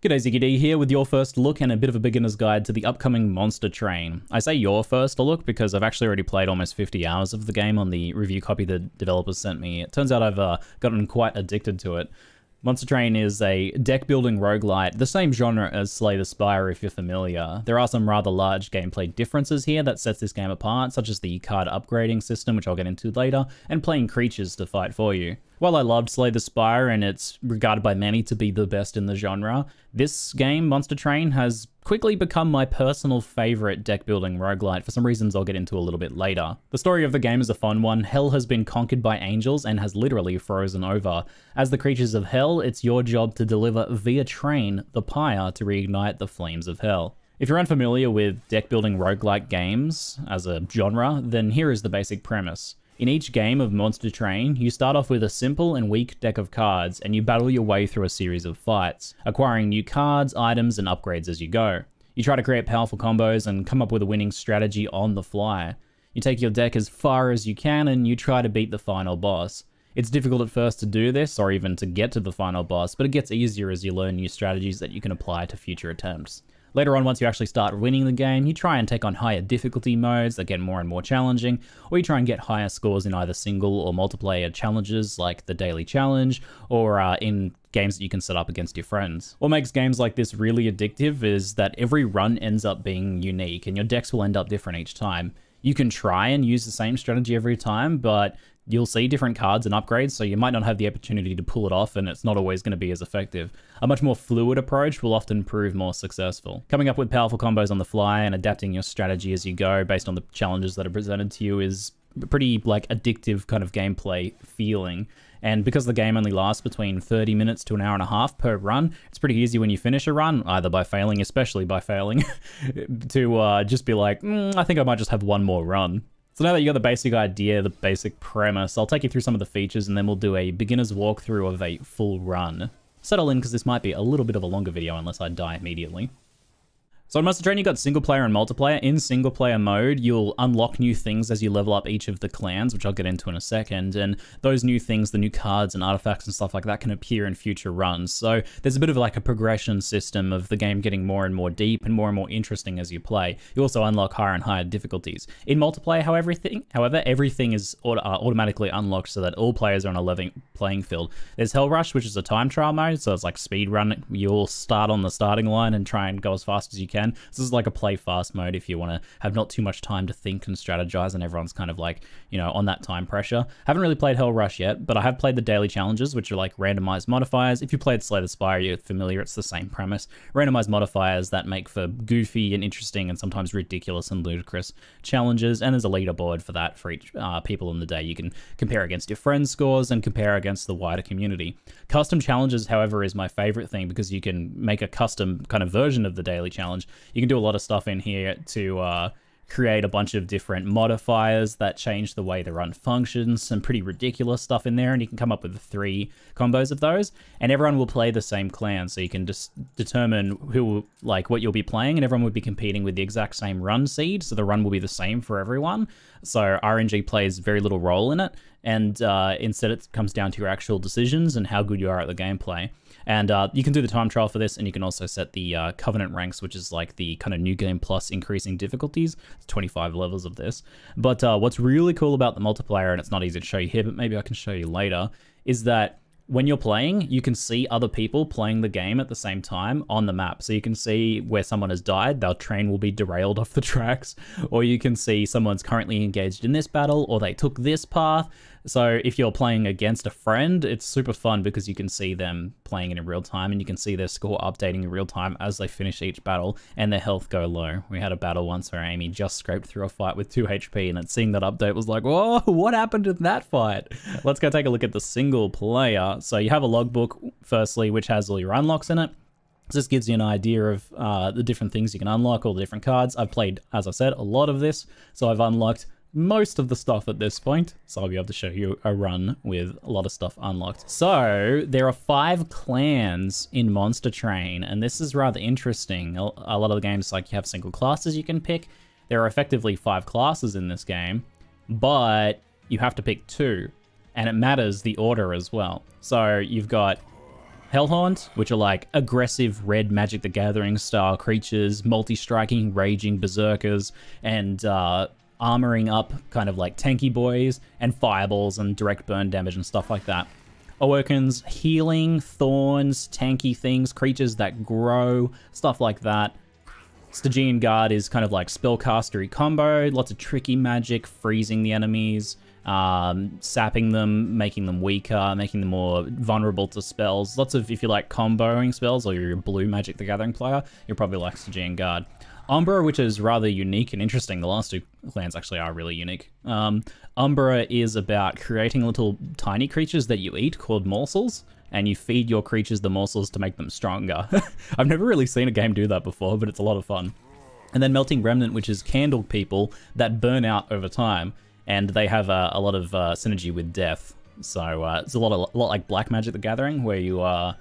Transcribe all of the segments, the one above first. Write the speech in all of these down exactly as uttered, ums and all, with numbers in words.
G'day, ZiggyD here with your first look and a bit of a beginner's guide to the upcoming Monster Train. I say your first look because I've actually already played almost fifty hours of the game on the review copy the developers sent me. It turns out I've uh, gotten quite addicted to it. Monster Train is a deck-building roguelite, the same genre as Slay the Spire if you're familiar. There are some rather large gameplay differences here that sets this game apart, such as the card upgrading system, which I'll get into later, and playing creatures to fight for you. While I loved Slay the Spire, and it's regarded by many to be the best in the genre, this game, Monster Train, has quickly become my personal favorite deck-building roguelite for some reasons I'll get into a little bit later. The story of the game is a fun one. Hell has been conquered by angels and has literally frozen over. As the creatures of Hell, it's your job to deliver via train the pyre to reignite the flames of Hell. If you're unfamiliar with deck-building roguelike games as a genre, then here is the basic premise. In each game of Monster Train, you start off with a simple and weak deck of cards, and you battle your way through a series of fights, acquiring new cards, items, and upgrades as you go. You try to create powerful combos and come up with a winning strategy on the fly. You take your deck as far as you can, and you try to beat the final boss. It's difficult at first to do this, or even to get to the final boss, but it gets easier as you learn new strategies that you can apply to future attempts. Later on, once you actually start winning the game, you try and take on higher difficulty modes that get more and more challenging, or you try and get higher scores in either single or multiplayer challenges like the Daily Challenge, or uh, in games that you can set up against your friends. What makes games like this really addictive is that every run ends up being unique, and your decks will end up different each time. You can try and use the same strategy every time, but you'll see different cards and upgrades, so you might not have the opportunity to pull it off, and it's not always going to be as effective. A much more fluid approach will often prove more successful. Coming up with powerful combos on the fly and adapting your strategy as you go based on the challenges that are presented to you is pretty like addictive kind of gameplay feeling. And because the game only lasts between thirty minutes to an hour and a half per run, it's pretty easy when you finish a run, either by failing, especially by failing, to uh, just be like, mm, I think I might just have one more run. So now that you got the basic idea, the basic premise, I'll take you through some of the features and then we'll do a beginner's walkthrough of a full run. Settle in because this might be a little bit of a longer video unless I die immediately. So in Monster Train, you've got single player and multiplayer. In single player mode, you'll unlock new things as you level up each of the clans, which I'll get into in a second. And those new things, the new cards and artifacts and stuff like that can appear in future runs. So there's a bit of like a progression system of the game getting more and more deep and more and more interesting as you play. You also unlock higher and higher difficulties. In multiplayer, however, everything, however, everything is auto uh, automatically unlocked so that all players are on a level playing field. There's Hell Rush, which is a time trial mode. So it's like speed run. You all start on the starting line and try and go as fast as you can. This is like a play fast mode if you want to have not too much time to think and strategize, and everyone's kind of like, you know, on that time pressure. I haven't really played Hell Rush yet, but I have played the Daily Challenges, which are like randomized modifiers. If you played Slay the Spire, you're familiar, it's the same premise. Randomized modifiers that make for goofy and interesting and sometimes ridiculous and ludicrous challenges, and there's a leaderboard for that for each uh, people in the day. You can compare against your friends' scores and compare against the wider community. Custom challenges, however, is my favorite thing because you can make a custom kind of version of the Daily Challenge. You can do a lot of stuff in here to uh, create a bunch of different modifiers that change the way the run functions, some pretty ridiculous stuff in there, and you can come up with three combos of those, and everyone will play the same clan, so you can just determine who, like, what you'll be playing, and everyone will be competing with the exact same run seed, so the run will be the same for everyone, so R N G plays very little role in it, and uh, instead it comes down to your actual decisions and how good you are at the gameplay. And uh, you can do the time trial for this, and you can also set the uh, Covenant ranks, which is like the kind of new game plus increasing difficulties. There's twenty-five levels of this. But uh, what's really cool about the multiplayer, and it's not easy to show you here, but maybe I can show you later, is that when you're playing, you can see other people playing the game at the same time on the map. So you can see where someone has died, their train will be derailed off the tracks, or you can see someone's currently engaged in this battle, or they took this path. So if you're playing against a friend, it's super fun because you can see them playing it in real time, and you can see their score updating in real time as they finish each battle and their health go low. We had a battle once where Amy just scraped through a fight with two H P, and seeing that update was like, whoa, what happened in that fight? Let's go take a look at the single player. So you have a logbook, firstly, which has all your unlocks in it. This gives you an idea of uh, the different things you can unlock, all the different cards. I've played, as I said, a lot of this, so I've unlocked most of the stuff at this point, so I'll be able to show you a run with a lot of stuff unlocked. So there are five clans in Monster Train, and this is rather interesting. A lot of the games, like, you have single classes you can pick. There are effectively five classes in this game, but you have to pick two. And it matters the order as well. So you've got Hellhorns, which are like aggressive red Magic the Gathering style creatures, multi-striking, raging berserkers, and uh, armoring up kind of like tanky boys, and fireballs and direct burn damage and stuff like that. Awokens, healing, thorns, tanky things, creatures that grow, stuff like that. Stygian Guard is kind of like spellcastery combo, lots of tricky magic, freezing the enemies, um, sapping them, making them weaker, making them more vulnerable to spells. Lots of, if you like comboing spells, or you're a blue Magic the Gathering player, you'll probably like Stygian Guard. Umbra, which is rather unique and interesting. The last two clans actually are really unique. Um, Umbra is about creating little tiny creatures that you eat called morsels, and you feed your creatures the morsels to make them stronger. I've never really seen a game do that before, but it's a lot of fun. And then Melting Remnant, which is candle people that burn out over time, and they have a, a lot of uh, synergy with death. So uh, it's a lot, of, a lot like Black Magic the Gathering, where you are... Uh,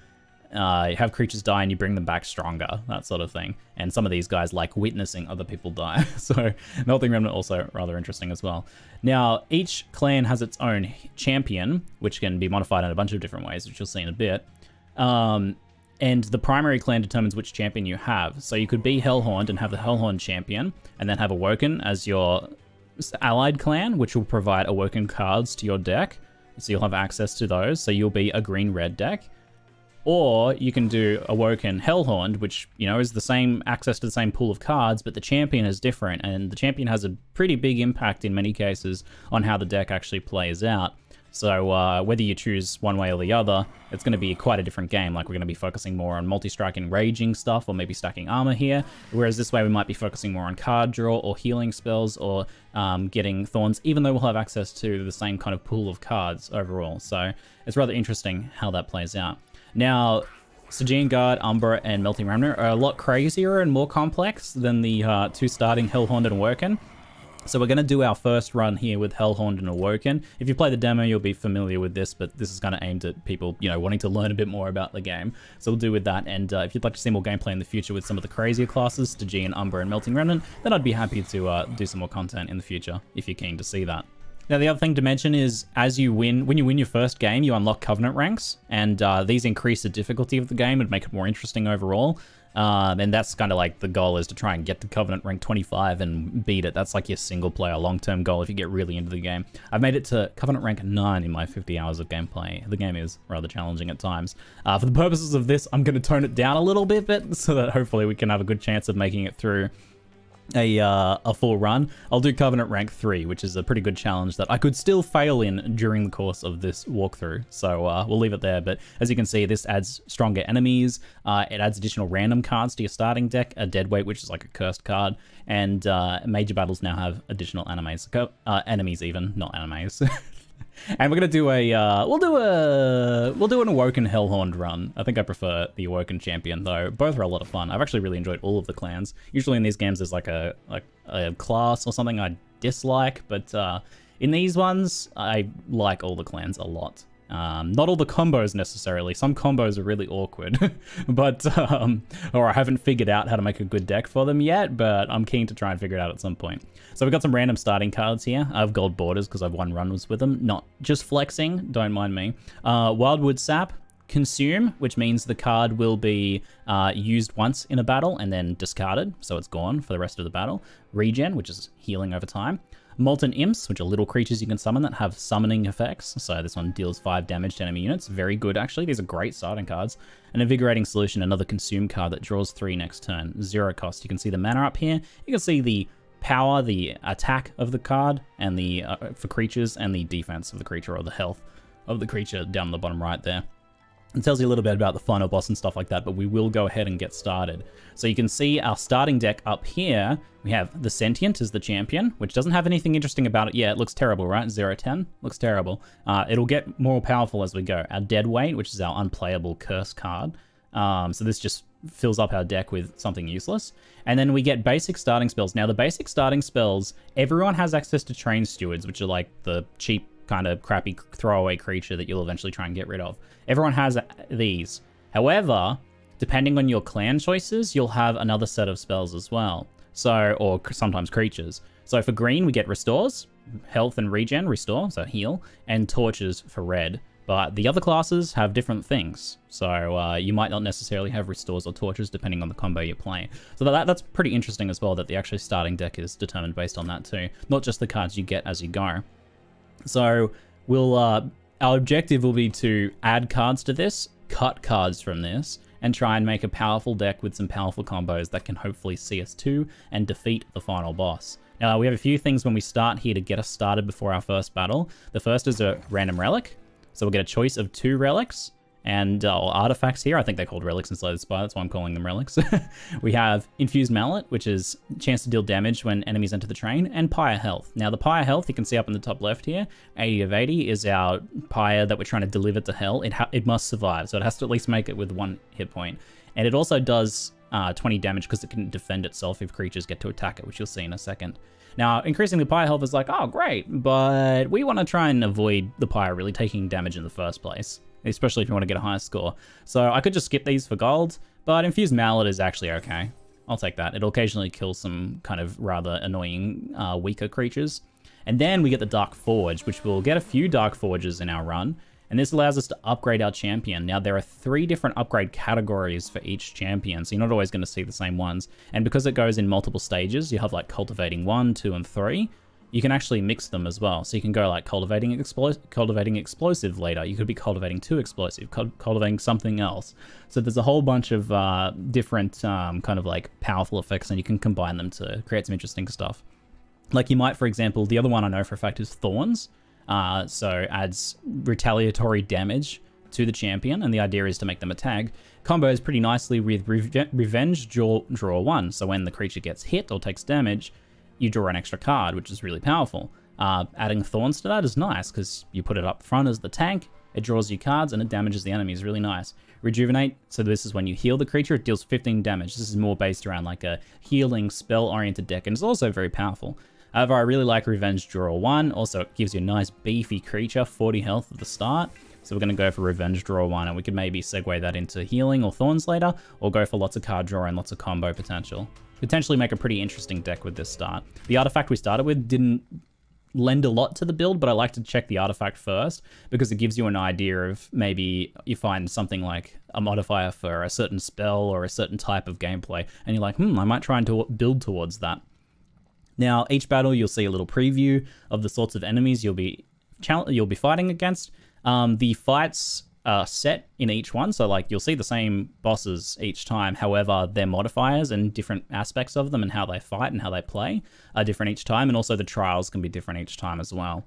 Uh, you have creatures die and you bring them back stronger, that sort of thing. And some of these guys like witnessing other people die. So Melting Remnant also rather interesting as well. Now, each clan has its own champion, which can be modified in a bunch of different ways, which you'll see in a bit. Um, and the primary clan determines which champion you have. So you could be Hellhorned and have the Hellhorn champion, and then have Awoken as your allied clan, which will provide Awoken cards to your deck. So you'll have access to those. So you'll be a green-red deck. Or you can do Awoken Hellhorned, which, you know, is the same access to the same pool of cards, but the champion is different, and the champion has a pretty big impact in many cases on how the deck actually plays out. So uh, whether you choose one way or the other, it's going to be quite a different game. Like, we're going to be focusing more on multi-strike and raging stuff, or maybe stacking armor here, whereas this way we might be focusing more on card draw or healing spells or um, getting thorns, even though we'll have access to the same kind of pool of cards overall. So it's rather interesting how that plays out. Now, Stygian Guard, Umbra, and Melting Remnant are a lot crazier and more complex than the uh, two starting Hellhorned and Awoken. So we're going to do our first run here with Hellhorned and Awoken. If you play the demo, you'll be familiar with this, but this is kind of aimed at people, you know, wanting to learn a bit more about the game. So we'll do with that, and uh, if you'd like to see more gameplay in the future with some of the crazier classes, Stygian, Umbra, and Melting Remnant, then I'd be happy to uh, do some more content in the future if you're keen to see that. Now, the other thing to mention is, as you win, when you win your first game, you unlock Covenant ranks, and uh, these increase the difficulty of the game and make it more interesting overall. Um, and that's kind of like the goal, is to try and get to Covenant rank twenty-five and beat it. That's like your single player long-term goal if you get really into the game. I've made it to Covenant rank nine in my fifty hours of gameplay. The game is rather challenging at times. Uh, for the purposes of this, I'm going to tone it down a little bit, but, so that hopefully we can have a good chance of making it through A, uh, a full run. I'll do Covenant rank three, which is a pretty good challenge that I could still fail in during the course of this walkthrough. So uh, we'll leave it there. But as you can see, this adds stronger enemies. Uh, it adds additional random cards to your starting deck, a Deadweight, which is like a cursed card, and uh, major battles now have additional animes, uh, enemies even, not animes. And we're gonna do a uh, we'll do a we'll do an Awoken Hellhorned run. I think I prefer the Awoken champion though. Both are a lot of fun. I've actually really enjoyed all of the clans. Usually in these games there's like a like a class or something I dislike, but uh, in these ones I like all the clans a lot. Um, not all the combos necessarily. Some combos are really awkward, but um, or I haven't figured out how to make a good deck for them yet, but I'm keen to try and figure it out at some point. So we've got some random starting cards here. I have gold borders because I've won runs with them. Not just flexing, don't mind me. Uh, Wildwood Sap, consume, which means the card will be uh, used once in a battle and then discarded, so it's gone for the rest of the battle. Regen, which is healing over time. Molten Imps, which are little creatures you can summon that have summoning effects. So this one deals five damage to enemy units. Very good, actually. These are great starting cards. An Invigorating Solution, another consume card that draws three next turn. Zero cost. You can see the mana up here. You can see the power, the attack of the card, and the uh, for creatures, and the defense of the creature, or the health of the creature down on the bottom right there. It tells you a little bit about the final boss and stuff like that, but we will go ahead and get started. So you can see our starting deck up here. We have the Sentient as the champion, which doesn't have anything interesting about it. Yeah, it looks terrible, right? zero ten looks terrible. Uh, it'll get more powerful as we go. Our Deadweight, which is our unplayable curse card. Um, so this just fills up our deck with something useless. And then we get basic starting spells. Now, the basic starting spells, everyone has access to Trained Stewards, which are like the cheap, kind of crappy throwaway creature that you'll eventually try and get rid of. Everyone has these. However, depending on your clan choices, you'll have another set of spells as well. So, or sometimes creatures. So for green, we get Restores, Health and Regen, Restore, so heal, and Torches for red. But the other classes have different things, so uh, you might not necessarily have restores or torches depending on the combo you're playing. So that, that's pretty interesting as well, that the actual starting deck is determined based on that too, not just the cards you get as you go. So we'll uh, our objective will be to add cards to this, cut cards from this, and try and make a powerful deck with some powerful combos that can hopefully see us to and defeat the final boss. Now, we have a few things when we start here to get us started before our first battle. The first is a random relic. So we'll get a choice of two relics and uh, artifacts here. I think they're called relics in Slay the Spire. That's why I'm calling them relics. We have Infused Mallet, which is chance to deal damage when enemies enter the train, and Pyre Health. Now the Pyre Health, you can see up in the top left here, eighty of eighty is our Pyre that we're trying to deliver to hell. It, ha it must survive, so it has to at least make it with one hit point. And it also does uh, twenty damage because it can defend itself if creatures get to attack it, which you'll see in a second. Now, increasing the Pyre health is like, oh, great, but we want to try and avoid the Pyre really taking damage in the first place, especially if you want to get a higher score. So I could just skip these for gold, but Infused Mallet is actually okay. I'll take that. It'll occasionally kill some kind of rather annoying, uh, weaker creatures. And then we get the Dark Forge, which we'll get a few Dark Forges in our run, and this allows us to upgrade our champion. Now, there are three different upgrade categories for each champion, so you're not always going to see the same ones. And because it goes in multiple stages, you have like cultivating one, two, and three. You can actually mix them as well. So you can go like cultivating, explo cultivating explosive later. You could be cultivating two explosive, cu cultivating something else. So there's a whole bunch of uh, different um, kind of like powerful effects, and you can combine them to create some interesting stuff. Like you might, for example, the other one I know for a fact is Thorns. Uh, so adds retaliatory damage to the champion, and the idea is to make them a tag. Combos pretty nicely with re Revenge draw, draw one, so when the creature gets hit or takes damage, you draw an extra card, which is really powerful. Uh, adding Thorns to that is nice, because you put it up front as the tank, it draws you cards, and it damages the enemy. It's really nice. Rejuvenate, so this is when you heal the creature, it deals fifteen damage. This is more based around like a healing, spell-oriented deck, and it's also very powerful. However, I really like Revenge Draw one. Also, it gives you a nice beefy creature, forty health at the start. So we're going to go for Revenge Draw one, and we could maybe segue that into healing or Thorns later, or go for lots of card draw and lots of combo potential. Potentially make a pretty interesting deck with this start. The artifact we started with didn't lend a lot to the build, but I like to check the artifact first because it gives you an idea of maybe you find something like a modifier for a certain spell or a certain type of gameplay, and you're like, hmm, I might try and to build towards that. Now, each battle you'll see a little preview of the sorts of enemies you'll be you'll be fighting against. Um, the fights are set in each one, so like you'll see the same bosses each time. However, their modifiers and different aspects of them and how they fight and how they play are different each time, and also the trials can be different each time as well.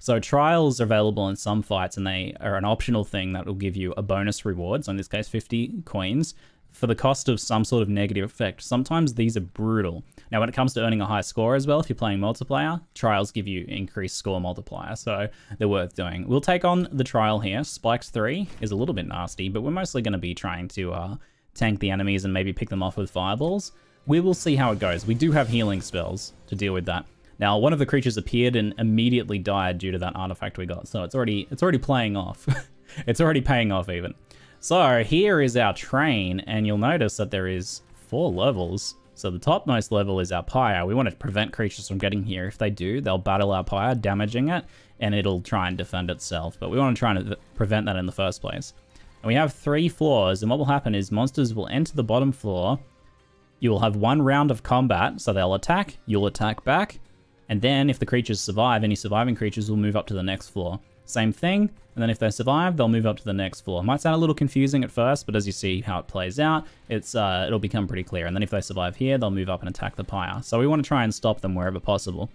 So trials are available in some fights, and they are an optional thing that will give you a bonus reward, so in this case fifty coins, for the cost of some sort of negative effect. Sometimes these are brutal. Now, when it comes to earning a high score as well, if you're playing multiplayer, trials give you increased score multiplier, so they're worth doing. We'll take on the trial here. Spikes three is a little bit nasty, but we're mostly going to be trying to uh, tank the enemies and maybe pick them off with fireballs. We will see how it goes. We do have healing spells to deal with that. Now, one of the creatures appeared and immediately died due to that artifact we got, so it's already, it's already playing off. It's already paying off even. So here is our train, and you'll notice that there is four levels. So the topmost level is our Pyre. We want to prevent creatures from getting here. If they do, they'll battle our Pyre, damaging it, and it'll try and defend itself. But we want to try and prevent that in the first place. And we have three floors, and what will happen is monsters will enter the bottom floor. You'll have one round of combat, so they'll attack, you'll attack back, and then if the creatures survive, any surviving creatures will move up to the next floor. Same thing, and then if they survive, they'll move up to the next floor. It might sound a little confusing at first, but as you see how it plays out, it's uh, it'll become pretty clear. And then if they survive here, they'll move up and attack the Pyre. So we want to try and stop them wherever possible.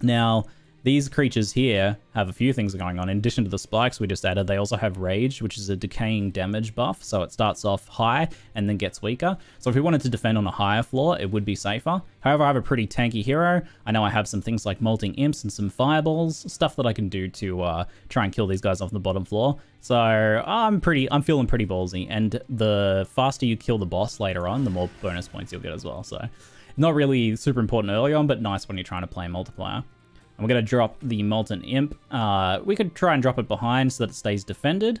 Now, these creatures here have a few things going on. In addition to the spikes we just added, they also have Rage, which is a decaying damage buff. So it starts off high and then gets weaker. So if we wanted to defend on a higher floor, it would be safer. However, I have a pretty tanky hero. I know I have some things like Molting Imps and some Fireballs, stuff that I can do to uh, try and kill these guys off the bottom floor. So I'm pretty, I'm feeling pretty ballsy. And the faster you kill the boss later on, the more bonus points you'll get as well. So not really super important early on, but nice when you're trying to play multiplayer. I'm going to drop the Molten Imp. Uh, we could try and drop it behind so that it stays defended.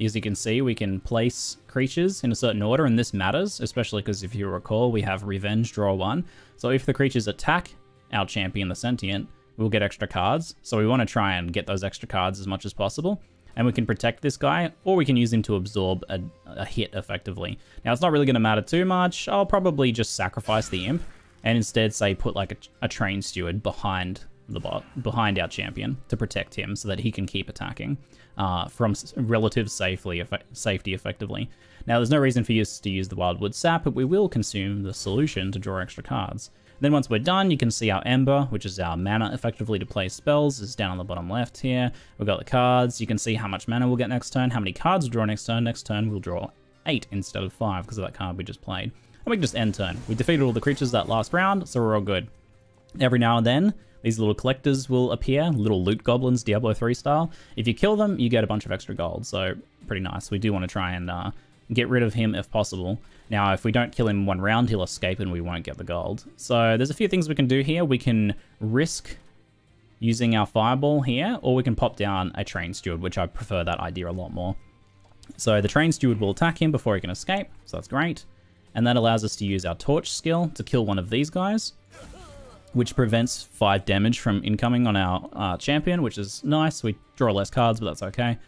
As you can see, we can place creatures in a certain order, and this matters, especially because if you recall, we have Revenge Draw one. So if the creatures attack our champion, the Sentient, we'll get extra cards. So we want to try and get those extra cards as much as possible. and we can protect this guy, or we can use him to absorb a, a hit effectively. Now, it's not really going to matter too much. I'll probably just sacrifice the imp and instead say put like a, a train steward behind the bot, behind our champion to protect him so that he can keep attacking uh, from relative safely, eff safety effectively. Now, there's no reason for us to use the Wildwood Sap, but we will consume the solution to draw extra cards. Then once we're done, you can see our Ember, which is our mana effectively to play spells, is down on the bottom left here. We've got the cards. You can see how much mana we'll get next turn, how many cards we'll draw next turn. Next turn, we'll draw eight instead of five because of that card we just played. And we can just end turn. We defeated all the creatures that last round, so we're all good. Every now and then, these little collectors will appear, little loot goblins, Diablo three style. If you kill them, you get a bunch of extra gold, so pretty nice. We do want to try and uh, get rid of him if possible. Now, if we don't kill him one round, he'll escape and we won't get the gold. So there's a few things we can do here. We can risk using our fireball here, or we can pop down a train steward, which I prefer that idea a lot more. So the train steward will attack him before he can escape, so that's great. And that allows us to use our torch skill to kill one of these guys, which prevents five damage from incoming on our uh, champion, which is nice. We draw less cards, but that's okay.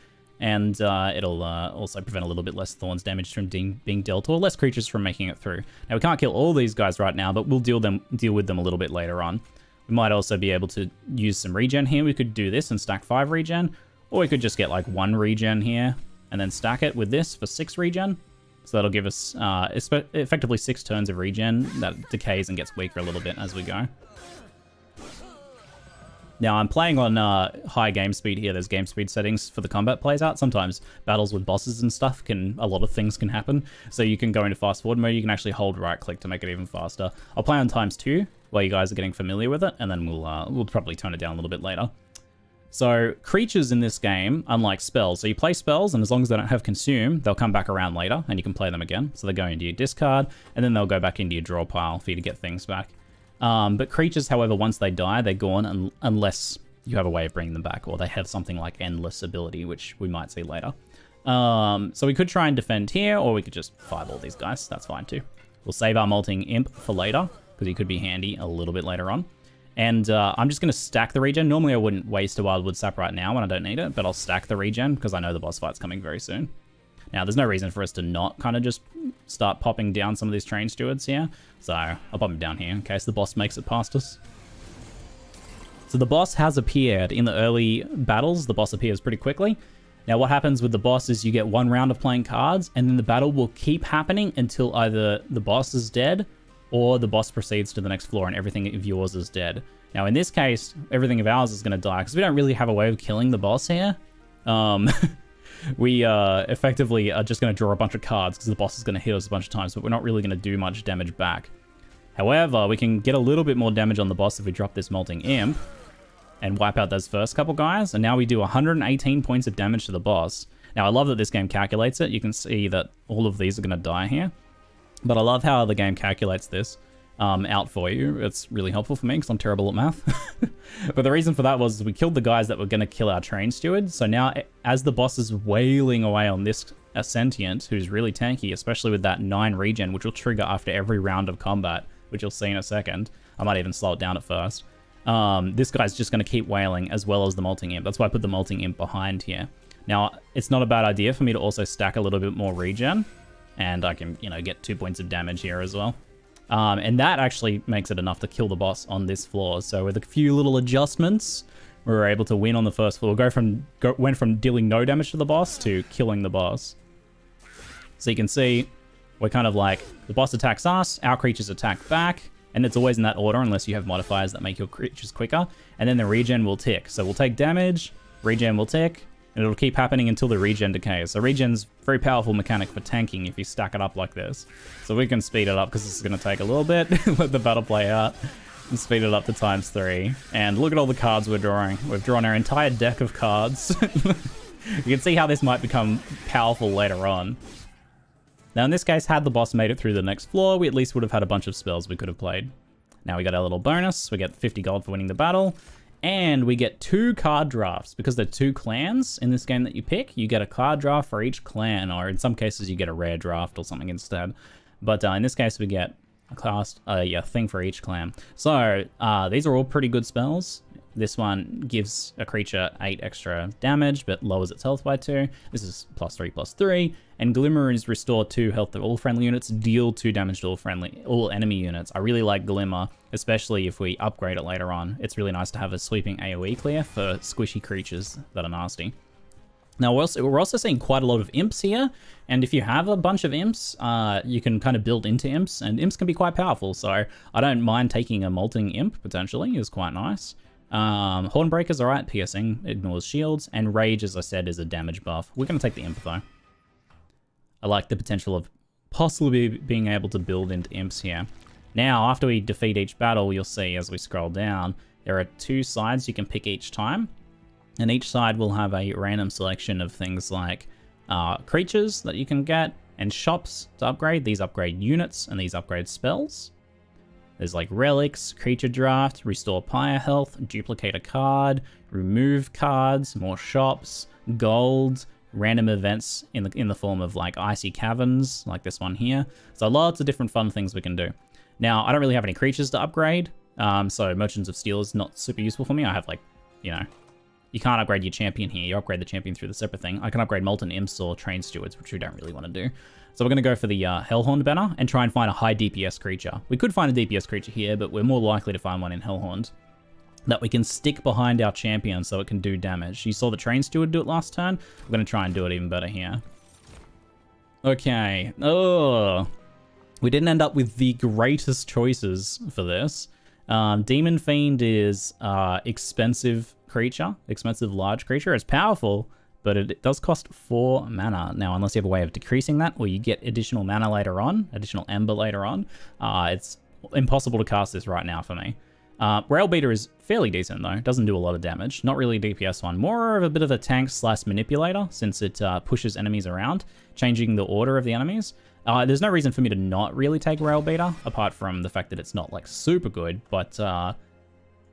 And uh, it'll uh, also prevent a little bit less thorns damage from being dealt, or less creatures from making it through. Now, we can't kill all these guys right now, but we'll deal them deal with them a little bit later on. We might also be able to use some regen here. We could do this and stack five regen, or we could just get like one regen here and then stack it with this for six regen. So that'll give us uh, effectively six turns of regen that decays and gets weaker a little bit as we go. Now, I'm playing on uh, high game speed here. There's game speed settings for the combat plays out. Sometimes battles with bosses and stuff can, a lot of things can happen. So you can go into fast forward mode. You can actually hold right click to make it even faster. I'll play on times two while you guys are getting familiar with it, and then we'll uh, we'll probably turn it down a little bit later. So creatures in this game, unlike spells, so you play spells, and as long as they don't have consume, they'll come back around later, and you can play them again. So they go into your discard, and then they'll go back into your draw pile for you to get things back. Um, but creatures, however, once they die, they're gone un unless you have a way of bringing them back, or they have something like endless ability, which we might see later. Um, so we could try and defend here, or we could just fireball these guys. That's fine too. We'll save our Molting Imp for later, because he could be handy a little bit later on. And uh, I'm just going to stack the regen. Normally I wouldn't waste a Wildwood Sap right now when I don't need it, but I'll stack the regen because I know the boss fight's coming very soon. Now, there's no reason for us to not kind of just start popping down some of these train stewards here. So I'll pop them down here in case the boss makes it past us. So the boss has appeared. In the early battles, the boss appears pretty quickly. Now, what happens with the boss is you get one round of playing cards, and then the battle will keep happening until either the boss is dead or the boss proceeds to the next floor and everything of yours is dead. Now, in this case, everything of ours is going to die because we don't really have a way of killing the boss here. Um... We uh, effectively are just going to draw a bunch of cards because the boss is going to hit us a bunch of times, but we're not really going to do much damage back. However, we can get a little bit more damage on the boss if we drop this Molting Imp and wipe out those first couple guys. And now we do one hundred eighteen points of damage to the boss. Now, I love that this game calculates it. You can see that all of these are going to die here. But I love how the game calculates this um, out for you. It's really helpful for me because I'm terrible at math. But the reason for that was we killed the guys that were going to kill our train steward. So now, as the boss is wailing away on this Sentient, who's really tanky, especially with that nine regen, which will trigger after every round of combat, which you'll see in a second. I might even slow it down at first. Um, this guy's just going to keep wailing, as well as the Molting Imp. That's why I put the Molting Imp behind here. Now, it's not a bad idea for me to also stack a little bit more regen, and I can, you know, get two points of damage here as well. Um, and that actually makes it enough to kill the boss on this floor. So with a few little adjustments, we were able to win on the first floor. Go from go, went from dealing no damage to the boss to killing the boss. So you can see we're kind of like, the boss attacks us, our creatures attack back, and it's always in that order unless you have modifiers that make your creatures quicker. And then the regen will tick. So we'll take damage, regen will tick, and it'll keep happening until the regen decays. So regen's a very powerful mechanic for tanking if you stack it up like this. So we can speed it up because this is going to take a little bit. Let the battle play out and speed it up to times three. And look at all the cards we're drawing. We've drawn our entire deck of cards. You can see how this might become powerful later on. Now, in this case, had the boss made it through the next floor, we at least would have had a bunch of spells we could have played. Now we got our little bonus. We get fifty gold for winning the battle. And we get two card drafts because there are two clans in this game that you pick. You get a card draft for each clan, or in some cases you get a rare draft or something instead. But uh, in this case, we get a class, uh, yeah, thing for each clan. So uh, these are all pretty good spells. This one gives a creature eight extra damage, but lowers its health by two. This is plus three, plus three. And Glimmer's restore two health to all friendly units, deal two damage to all friendly, all enemy units. I really like Glimmer, especially if we upgrade it later on. It's really nice to have a sweeping AoE clear for squishy creatures that are nasty. Now, we're also, we're also seeing quite a lot of imps here. And if you have a bunch of imps, uh, you can kind of build into imps, and imps can be quite powerful. So I don't mind taking a molting imp, potentially. It was quite nice. Um, Hornbreaker's alright, piercing, ignores shields, and Rage, as I said, is a damage buff. We're going to take the Imp, though. I like the potential of possibly being able to build into Imps here. Now, after we defeat each battle, you'll see as we scroll down, there are two sides you can pick each time, and each side will have a random selection of things like uh, creatures that you can get, and shops to upgrade. These upgrade units, and these upgrade spells. There's like relics, creature draft, restore pyre health, duplicate a card, remove cards, more shops, gold, random events in the, in the form of like icy caverns, like this one here. So lots of different fun things we can do. Now, I don't really have any creatures to upgrade, um, so Merchants of Steel is not super useful for me. I have like, you know, you can't upgrade your champion here. You upgrade the champion through the separate thing. I can upgrade Molten Imps or Train Stewards, which we don't really want to do. So we're going to go for the uh, Hellhorn banner and try and find a high D P S creature. We could find a D P S creature here, but we're more likely to find one in Hellhorn that we can stick behind our champion so it can do damage. You saw the Train Steward do it last turn. We're going to try and do it even better here. Okay. Oh, we didn't end up with the greatest choices for this. Um, Demon Fiend is uh, expensive creature, expensive large creature. It's powerful, but it does cost four mana. Now, unless you have a way of decreasing that, or you get additional mana later on, additional ember later on, uh, it's impossible to cast this right now for me. Uh, Railbeater is fairly decent though, doesn't do a lot of damage. Not really a D P S one, more of a bit of a tank slash manipulator since it uh, pushes enemies around, changing the order of the enemies. Uh, there's no reason for me to not really take Railbeater, apart from the fact that it's not like super good, but uh,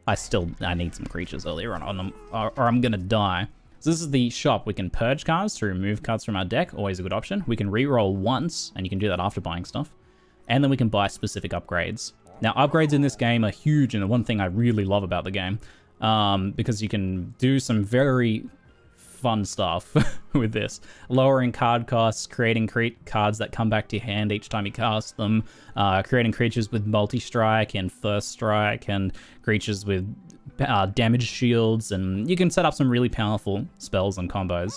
I still, I need some creatures earlier on, or, or I'm gonna die. So this is the shop. We can purge cards to remove cards from our deck, always a good option. We can re-roll once, and you can do that after buying stuff. And then we can buy specific upgrades. Now, upgrades in this game are huge, and one thing I really love about the game, um, because you can do some very fun stuff with this. Lowering card costs, creating cre cards that come back to your hand each time you cast them, uh, creating creatures with multi-strike and first strike, and creatures with uh, damage shields, and you can set up some really powerful spells and combos.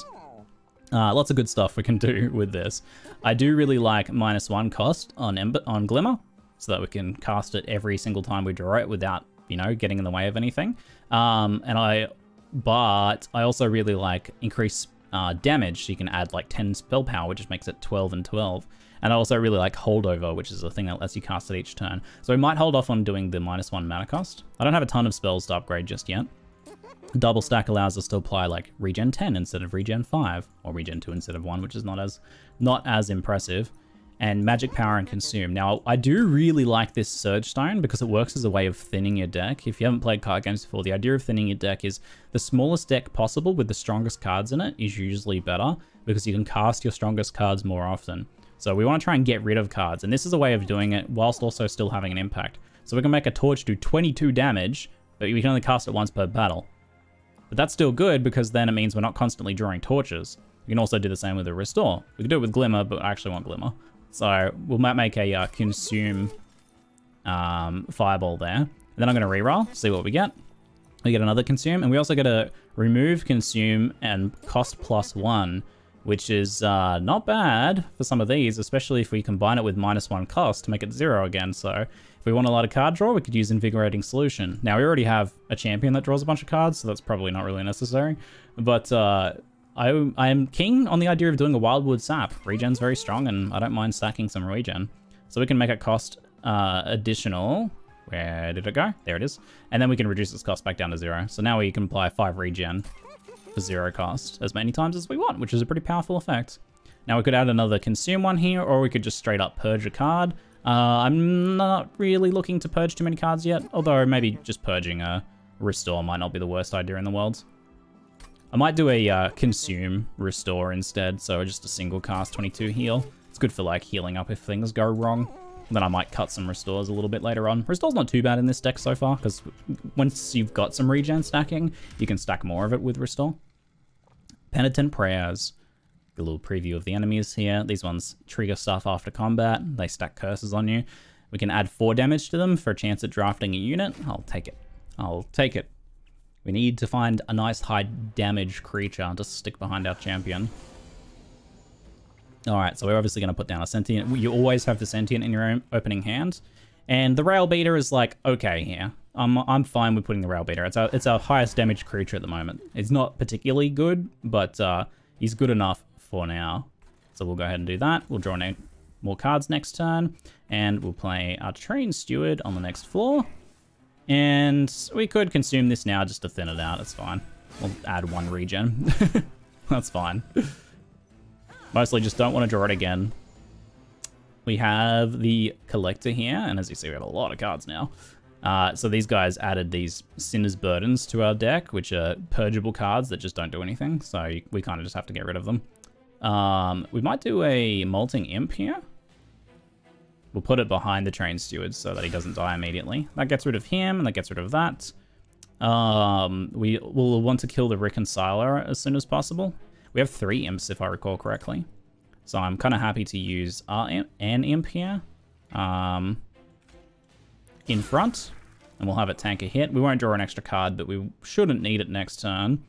Uh, lots of good stuff we can do with this. I do really like minus one cost on, Ember on Glimmer, so that we can cast it every single time we draw it without, you know, getting in the way of anything. Um, and I, but I also really like increased uh, damage. So you can add like ten spell power, which just makes it twelve and twelve. And I also really like holdover, which is a thing that lets you cast it each turn. So we might hold off on doing the minus one mana cost. I don't have a ton of spells to upgrade just yet. Double stack allows us to apply like regen ten instead of regen five, or regen two instead of one, which is not as, not as impressive. And magic power and consume. Now, I do really like this Surge Stone because it works as a way of thinning your deck. If you haven't played card games before, the idea of thinning your deck is the smallest deck possible with the strongest cards in it is usually better because you can cast your strongest cards more often. So we want to try and get rid of cards, and this is a way of doing it whilst also still having an impact. So we can make a Torch do twenty-two damage, but we can only cast it once per battle. But that's still good because then it means we're not constantly drawing torches. We can also do the same with a Restore. We can do it with Glimmer, but I actually want Glimmer. So we might make a uh, consume um, fireball there. And then I'm going to reroll, see what we get. We get another consume, and we also get a remove, consume, and cost plus one, which is uh, not bad for some of these, especially if we combine it with minus one cost to make it zero again. So if we want a lot of card draw, we could use Invigorating Solution. Now, we already have a champion that draws a bunch of cards, so that's probably not really necessary. But uh, I, I am keen on the idea of doing a Wildwood Sap. Regen's very strong, and I don't mind stacking some regen. So we can make it cost uh, additional. Where did it go? There it is. And then we can reduce its cost back down to zero. So now we can apply five regen for zero cost as many times as we want, which is a pretty powerful effect. Now we could add another consume one here, or we could just straight up purge a card. Uh, I'm not really looking to purge too many cards yet, although maybe just purging a restore might not be the worst idea in the world. I might do a uh, consume restore instead, so just a single cast twenty-two heal. It's good for like healing up if things go wrong. Then I might cut some restores a little bit later on. Restore's not too bad in this deck so far, because once you've got some regen stacking, you can stack more of it with restore. Penitent Prayers. A little preview of the enemies here. These ones trigger stuff after combat. They stack curses on you. We can add four damage to them for a chance at drafting a unit. I'll take it. I'll take it. We need to find a nice high damage creature to stick behind our champion. Alright, so we're obviously going to put down a Sentient. You always have the Sentient in your own opening hand. And the Rail Beater is like, okay, yeah. I'm, I'm fine with putting the Rail Beater. It's our, it's our highest damage creature at the moment. It's not particularly good, but uh, he's good enough for now. So we'll go ahead and do that. We'll draw an more cards next turn, and we'll play our Train Steward on the next floor. And we could consume this now just to thin it out. It's fine. We'll add one regen. That's fine. Mostly just don't want to draw it again. We have the Collector here, and as you see, we have a lot of cards now. Uh, so these guys added these Sinner's Burdens to our deck, which are purgeable cards that just don't do anything. So we kind of just have to get rid of them. Um, we might do a Molting Imp here. We'll put it behind the Train Steward so that he doesn't die immediately. That gets rid of him, and that gets rid of that. Um, we will want to kill the Reconciler as soon as possible. We have three imps, if I recall correctly. So I'm kind of happy to use our imp, an imp here. Um, in front. And we'll have it tank a hit. We won't draw an extra card, but we shouldn't need it next turn.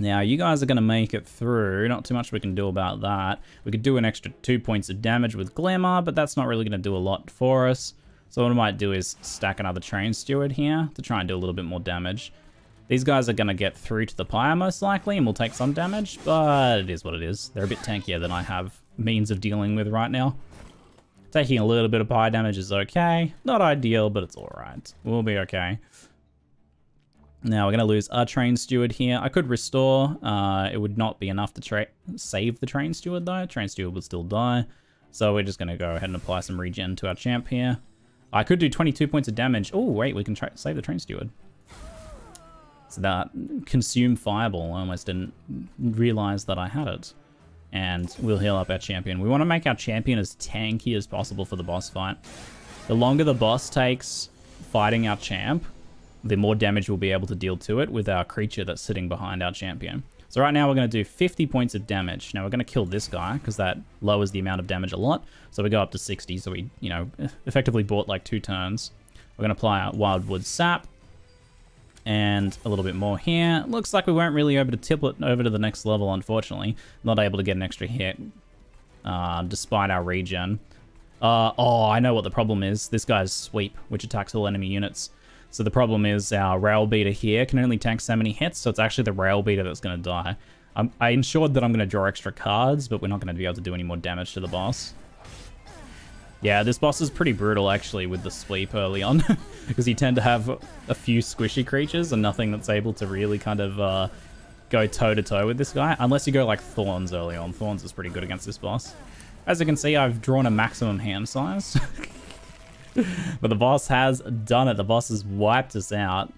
Now, you guys are going to make it through. Not too much we can do about that. We could do an extra two points of damage with Glamour, but that's not really going to do a lot for us. So what I might do is stack another Train Steward here to try and do a little bit more damage. These guys are going to get through to the pyre most likely, and we'll take some damage, but it is what it is. They're a bit tankier than I have means of dealing with right now. Taking a little bit of pyre damage is okay. Not ideal, but it's all right. We'll be okay. Now we're going to lose our Train Steward here. I could restore. Uh, it would not be enough to tra save the Train Steward though. Train Steward would still die. So we're just going to go ahead and apply some regen to our champ here. I could do twenty-two points of damage. Oh wait, we can try save the Train Steward. So that consume Fireball. I almost didn't realize that I had it. And we'll heal up our champion. We want to make our champion as tanky as possible for the boss fight. The longer the boss takes fighting our champ, the more damage we'll be able to deal to it with our creature that's sitting behind our champion. So right now we're going to do fifty points of damage. Now we're going to kill this guy because that lowers the amount of damage a lot. So we go up to sixty. So we, you know, effectively bought like two turns. We're going to apply our Wildwood Sap and a little bit more here. Looks like we weren't really able to tip it over to the next level, unfortunately. Not able to get an extra hit uh, despite our regen. Uh, oh, I know what the problem is. This guy's Sweep, which attacks all enemy units. So the problem is our Rail Beater here can only tank so many hits, so it's actually the Rail Beater that's going to die. I'm, I ensured that I'm going to draw extra cards, but we're not going to be able to do any more damage to the boss. Yeah, this boss is pretty brutal actually with the Sweep early on, because you tend to have a few squishy creatures and nothing that's able to really kind of uh, go toe-to-toe with this guy, unless you go like Thorns early on. Thorns is pretty good against this boss. As you can see, I've drawn a maximum hand size. But the boss has done it. The boss has wiped us out.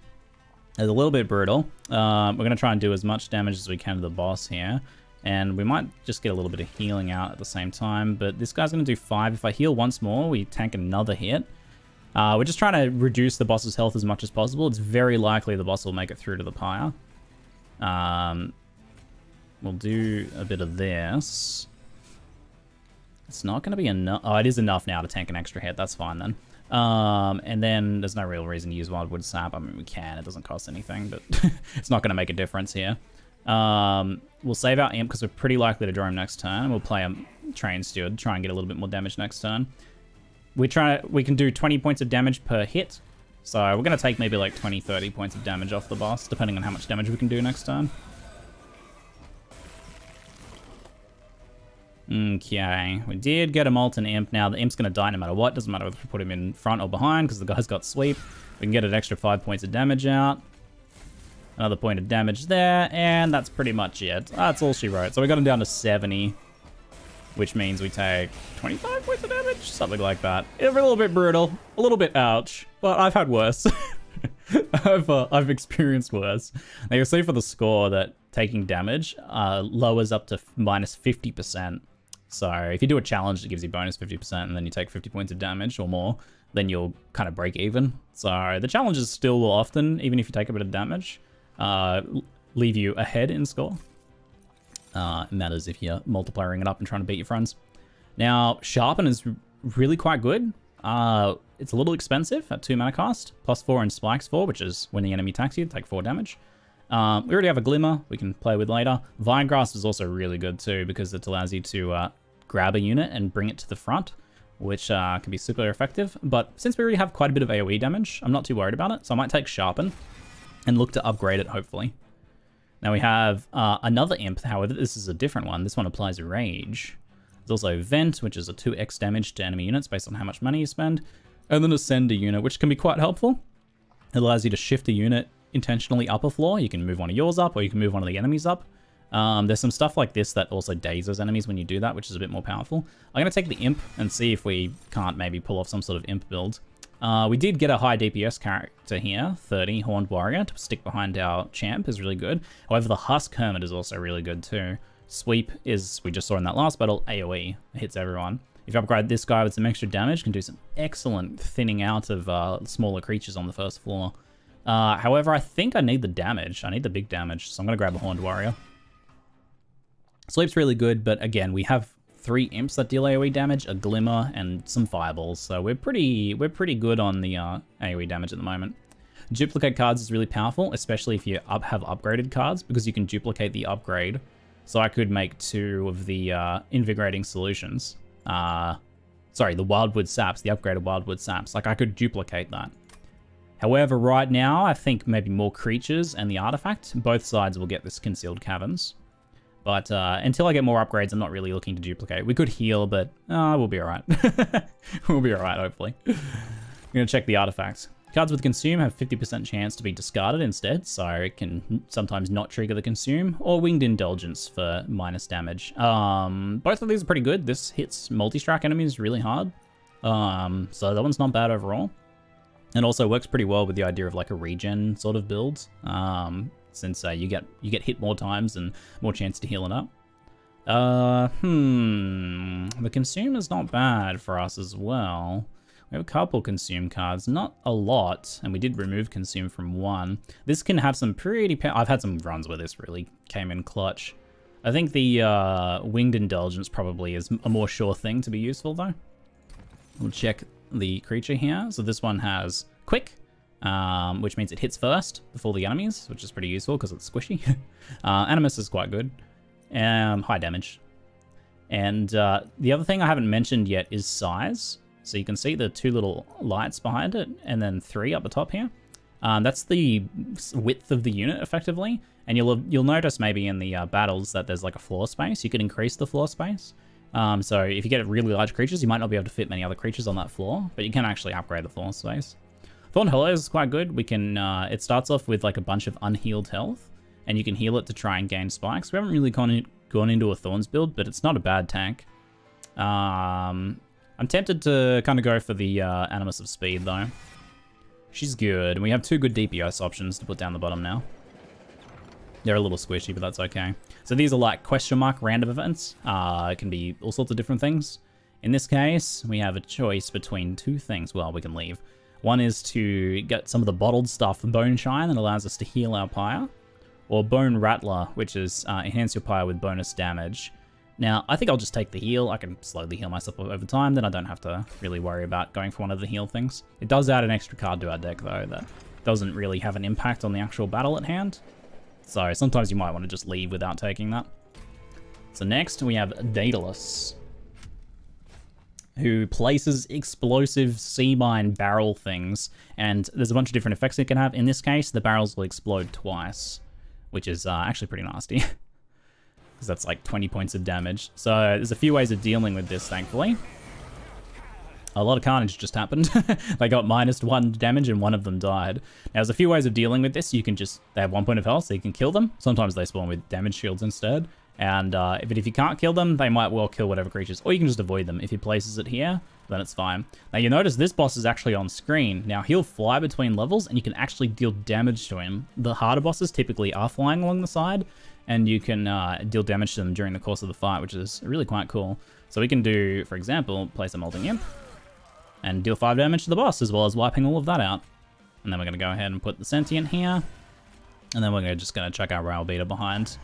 It's a little bit brutal. Uh, we're going to try and do as much damage as we can to the boss here. And we might just get a little bit of healing out at the same time. But this guy's going to do five. If I heal once more, we tank another hit. Uh, we're just trying to reduce the boss's health as much as possible. It's very likely the boss will make it through to the pyre. Um, we'll do a bit of this. It's not going to be enough. Oh, it is enough now to tank an extra hit. That's fine then. Um, and then there's no real reason to use Wildwood Sap. I mean, we can. It doesn't cost anything, but it's not going to make a difference here. Um, we'll save our Imp because we're pretty likely to draw him next turn. We'll play a Train Steward, try and get a little bit more damage next turn. We try. We can do twenty points of damage per hit. So we're going to take maybe like twenty, thirty points of damage off the boss, depending on how much damage we can do next turn. Okay, we did get a Molten Imp. Now the Imp's going to die no matter what. Doesn't matter if we put him in front or behind because the guy's got Sweep. We can get an extra five points of damage out. Another point of damage there, and that's pretty much it. That's all she wrote. So we got him down to seventy, which means we take twenty-five points of damage, something like that. It's a little bit brutal, a little bit ouch, but I've had worse. I've, uh, I've experienced worse. Now you'll see for the score that taking damage uh, lowers up to minus fifty percent. So if you do a challenge that gives you bonus fifty percent and then you take fifty points of damage or more, then you'll kind of break even. So the challenges still will often, even if you take a bit of damage, uh, leave you ahead in score. Uh, and that is if you're multiplying it up and trying to beat your friends. Now, Sharpen is really quite good. Uh, it's a little expensive at two mana cost, plus four and spikes four, which is when the enemy attacks you, take four damage. Uh, we already have a Glimmer we can play with later. Vine Grasp is also really good too, because it allows you to uh, grab a unit and bring it to the front, which uh, can be super effective. But since we already have quite a bit of AoE damage, I'm not too worried about it. So I might take Sharpen and look to upgrade it, hopefully. Now we have uh, another Imp, however, this is a different one. This one applies Rage. There's also Vent, which is a two X damage to enemy units based on how much money you spend. And then Ascend a unit, which can be quite helpful. It allows you to shift a unit intentionally up a floor. You can move one of yours up, or you can move one of the enemies up. Um, there's some stuff like this that also dazes enemies when you do that, which is a bit more powerful. I'm going to take the Imp and see if we can't maybe pull off some sort of Imp build. Uh, we did get a high D P S character here, thirty, Horned Warrior, to stick behind our champ is really good. However, the Husk Hermit is also really good too. Sweep is, we just saw in that last battle, AoE, it hits everyone. If you upgrade this guy with some extra damage, can do some excellent thinning out of uh, smaller creatures on the first floor. Uh, however, I think I need the damage. I need the big damage, so I'm going to grab a Horned Warrior. Sweep's really good, but again, we have three Imps that deal AoE damage, a Glimmer, and some Fireballs. So we're pretty we're pretty good on the uh, AoE damage at the moment. Duplicate cards is really powerful, especially if you up have upgraded cards, because you can duplicate the upgrade. So I could make two of the uh, Invigorating Solutions. Uh, sorry, the Wildwood Saps, the upgraded Wildwood Saps. Like, I could duplicate that. However, right now, I think maybe more creatures and the artifact, both sides will get this Concealed Caverns. But uh, until I get more upgrades, I'm not really looking to duplicate. We could heal, but uh, we'll be all right. We'll be all right, hopefully. I'm going to check the artifacts. Cards with Consume have fifty percent chance to be discarded instead, so it can sometimes not trigger the Consume, or Winged Indulgence for minus damage. Um, both of these are pretty good. This hits multi-strike enemies really hard, um, so that one's not bad overall. And also works pretty well with the idea of like a regen sort of build, um, since uh, you get you get hit more times and more chance to heal it up. Uh, hmm, the Consume is not bad for us as well. We have a couple Consume cards, not a lot, and we did remove Consume from one. This can have some pretty... I've had some runs where this really came in clutch. I think the uh, Winged Indulgence probably is a more sure thing to be useful, though. We'll check the creature here. So this one has Quick, um, which means it hits first before the enemies, which is pretty useful because it's squishy. uh, Animus is quite good. Um, high damage. And uh, the other thing I haven't mentioned yet is size. So you can see the two little lights behind it, and then three up the top here. Um, that's the width of the unit, effectively. And you'll you'll notice maybe in the uh, battles that there's like a floor space. You can increase the floor space. Um, so if you get really large creatures, you might not be able to fit many other creatures on that floor, but you can actually upgrade the floor space. Thorn Hollows is quite good. We can. Uh, it starts off with like a bunch of unhealed health, and you can heal it to try and gain spikes. We haven't really gone in, gone into a Thorns build, but it's not a bad tank. Um... I'm tempted to kind of go for the uh, Animus of Speed, though. She's good, and we have two good D P S options to put down the bottom now. They're a little squishy, but that's okay. So these are like question mark random events. Uh, it can be all sorts of different things. In this case, we have a choice between two things. Well, we can leave. One is to get some of the bottled stuff, Bone Shine, that allows us to heal our pyre, or Bone Rattler, which is uh, enhance your pyre with bonus damage. Now, I think I'll just take the heal. I can slowly heal myself over time, then I don't have to really worry about going for one of the heal things. It does add an extra card to our deck, though, that doesn't really have an impact on the actual battle at hand. So sometimes you might want to just leave without taking that. So next, we have Daedalus, who places explosive sea mine barrel things, and there's a bunch of different effects it can have. In this case, the barrels will explode twice, which is uh, actually pretty nasty. Because that's like twenty points of damage. So there's a few ways of dealing with this, thankfully. A lot of carnage just happened. They got minus one damage and one of them died. Now there's a few ways of dealing with this. You can just, they have one point of health, so you can kill them. Sometimes they spawn with damage shields instead. And uh, but if you can't kill them, they might well kill whatever creatures, or you can just avoid them. If he places it here, then it's fine. Now you notice this boss is actually on screen. Now he'll fly between levels, and you can actually deal damage to him. The harder bosses typically are flying along the side, and you can uh, deal damage to them during the course of the fight, which is really quite cool. So we can do, for example, place a Molting Imp, and deal five damage to the boss, as well as wiping all of that out. And then we're gonna go ahead and put the Sentient here, and then we're gonna, just gonna chuck our Rail Beater behind.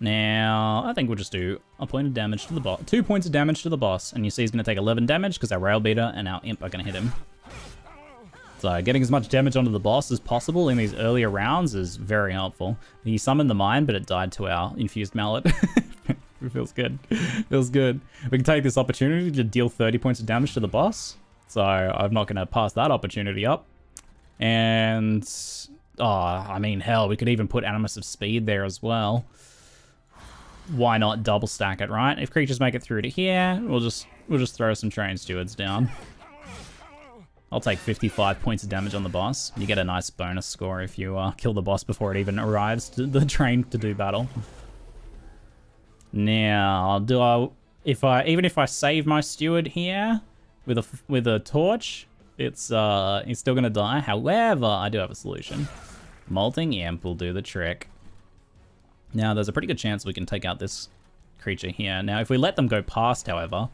Now, I think we'll just do a point of damage to the boss, two points of damage to the boss, and you see he's gonna take eleven damage because our Rail Beater and our Imp are gonna hit him. So getting as much damage onto the boss as possible in these earlier rounds is very helpful. He summoned the mine, but it died to our Infused Mallet. It feels good, it feels good. We can take this opportunity to deal thirty points of damage to the boss. So I'm not gonna pass that opportunity up. And, oh, I mean, hell, we could even put Animus of Speed there as well. Why not double stack it, right? If creatures make it through to here, we'll just we'll just throw some Train Stewards down. I'll take fifty-five points of damage on the boss. You get a nice bonus score if you uh, kill the boss before it even arrives to the train to do battle. Now, do I? If I even if I save my Steward here with a with a torch, it's uh he's still gonna die. However, I do have a solution. Molting Imp will do the trick. Now, there's a pretty good chance we can take out this creature here. Now, if we let them go past, however,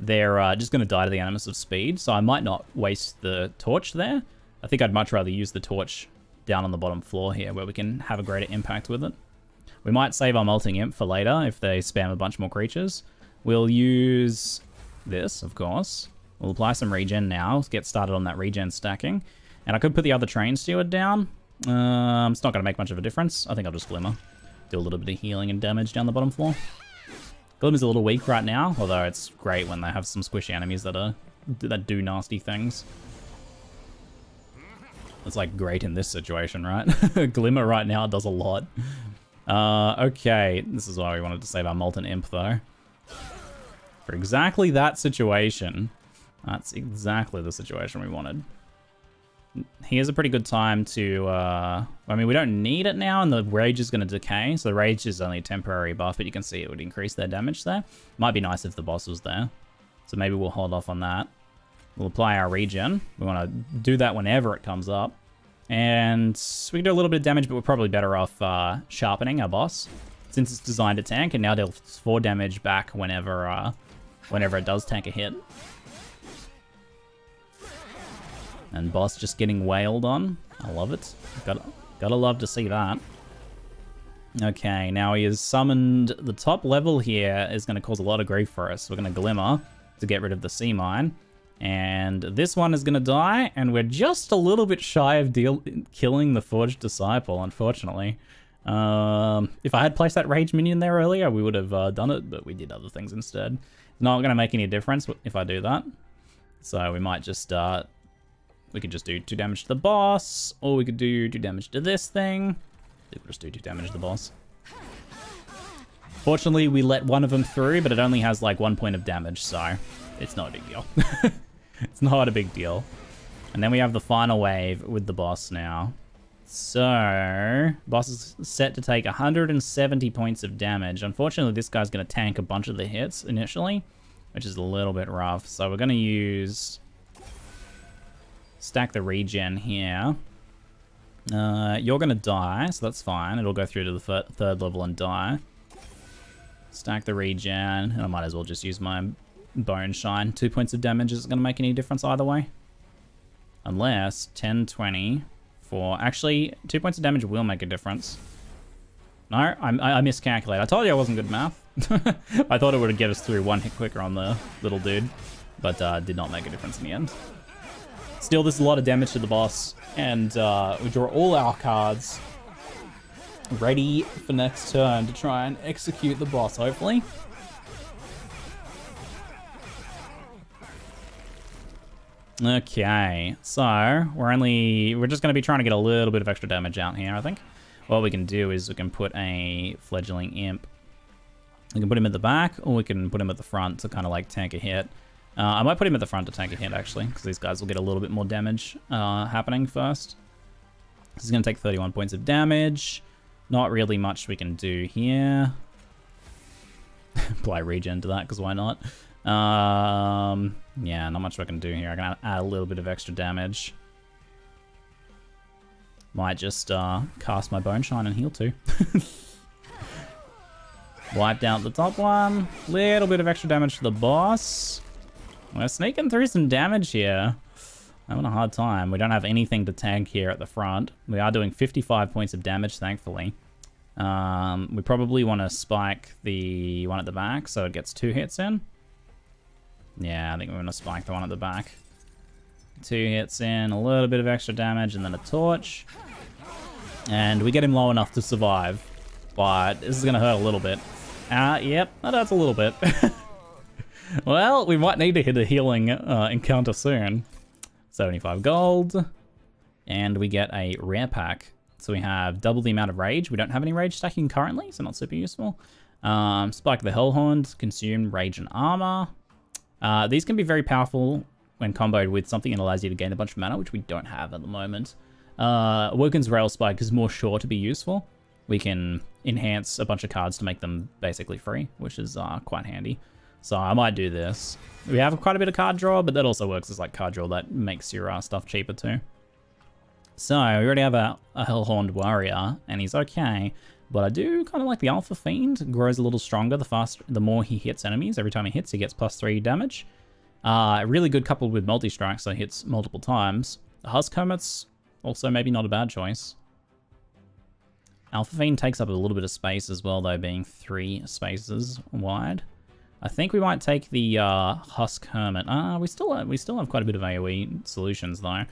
they're uh, just going to die to the Animus of Speed, so I might not waste the torch there. I think I'd much rather use the torch down on the bottom floor here, where we can have a greater impact with it. We might save our Molting Imp for later if they spam a bunch more creatures. We'll use this, of course. We'll apply some regen now. Let's get started on that regen stacking. And I could put the other Train Steward down. Um, it's not going to make much of a difference. I think I'll just Glimmer. Do a little bit of healing and damage down the bottom floor. Glimmer's a little weak right now, although it's great when they have some squishy enemies that are that do nasty things. It's like great in this situation, right? Glimmer right now does a lot. Uh, okay, this is why we wanted to save our Molten Imp though. For exactly that situation. That's exactly the situation we wanted. Here's a pretty good time to, uh, I mean, we don't need it now, and the Rage is going to decay. So the Rage is only a temporary buff, but you can see it would increase their damage there. Might be nice if the boss was there. So maybe we'll hold off on that. We'll apply our regen. We want to do that whenever it comes up. And we can do a little bit of damage, but we're probably better off uh, sharpening our boss, since it's designed to tank, and now deals four damage back whenever, uh, whenever it does tank a hit. And boss just getting wailed on. I love it. Gotta, gotta love to see that. Okay, now he is summoned. The top level here is gonna cause a lot of grief for us. We're gonna Glimmer to get rid of the sea mine. And this one is gonna die, and we're just a little bit shy of deal killing the Forged Disciple, unfortunately. Um, if I had placed that Rage minion there earlier, we would have uh, done it, but we did other things instead. It's not gonna make any difference if I do that. So we might just... Uh, We could just do two damage to the boss, or we could do two damage to this thing. I think we'll just do two damage to the boss. Fortunately, we let one of them through, but it only has like one point of damage, so it's not a big deal. It's not a big deal. And then we have the final wave with the boss now. So, boss is set to take one hundred seventy points of damage. Unfortunately, this guy's gonna tank a bunch of the hits initially, which is a little bit rough. So we're gonna use... Stack the regen here. Uh, you're gonna die, so that's fine. It'll go through to the third level and die. Stack the regen, and I might as well just use my Bone Shine. Two points of damage isn't gonna make any difference either way. Unless ten, twenty, four. Actually, two points of damage will make a difference. No, I, I miscalculated. I told you I wasn't good at math. I thought it would get us through one hit quicker on the little dude, but uh, did not make a difference in the end. Still, there's a lot of damage to the boss, and uh, we draw all our cards ready for next turn to try and execute the boss, hopefully. Okay, so we're only, we're just gonna be trying to get a little bit of extra damage out here, I think. What we can do is we can put a Fledgling Imp. We can put him at the back, or we can put him at the front to kind of like tank a hit. Uh, I might put him at the front to tank a hit, actually, because these guys will get a little bit more damage uh, happening first. This is going to take thirty-one points of damage. Not really much we can do here. Apply regen to that, because why not? Um, yeah, not much I can do here. I can add a little bit of extra damage. Might just uh, cast my Bone Shine and heal too. Wiped out the top one. Little bit of extra damage to the boss. We're sneaking through some damage here. Having a hard time. We don't have anything to tank here at the front. We are doing fifty-five points of damage, thankfully. Um, we probably want to spike the one at the back so it gets two hits in. Yeah, I think we're going to spike the one at the back. Two hits in, a little bit of extra damage, and then a torch. And we get him low enough to survive. But this is going to hurt a little bit. Uh, yep, that hurts a little bit. Well, we might need to hit a healing uh, encounter soon. seventy-five gold. And we get a rare pack. So we have double the amount of rage. We don't have any rage stacking currently, so not super useful. Um, Spike the Hellhorn, consume rage and armor. Uh, these can be very powerful when comboed with something that allows you to gain a bunch of mana, which we don't have at the moment. Uh, Awoken's Rail Spike is more sure to be useful. We can enhance a bunch of cards to make them basically free, which is uh, quite handy. So I might do this. We have quite a bit of card draw, but that also works as like card draw that makes your uh, stuff cheaper too. So we already have a, a Hellhorned Warrior, and he's okay. But I do kind of like the Alpha Fiend. Grows a little stronger the faster, the more he hits enemies. Every time he hits, he gets plus three damage. Uh, really good coupled with multi-strike, so he hits multiple times. The Husk Hermit's also maybe not a bad choice. Alpha Fiend takes up a little bit of space as well, though, being three spaces wide. I think we might take the uh, Husk Hermit. Ah, uh, we still have, we still have quite a bit of A O E solutions though.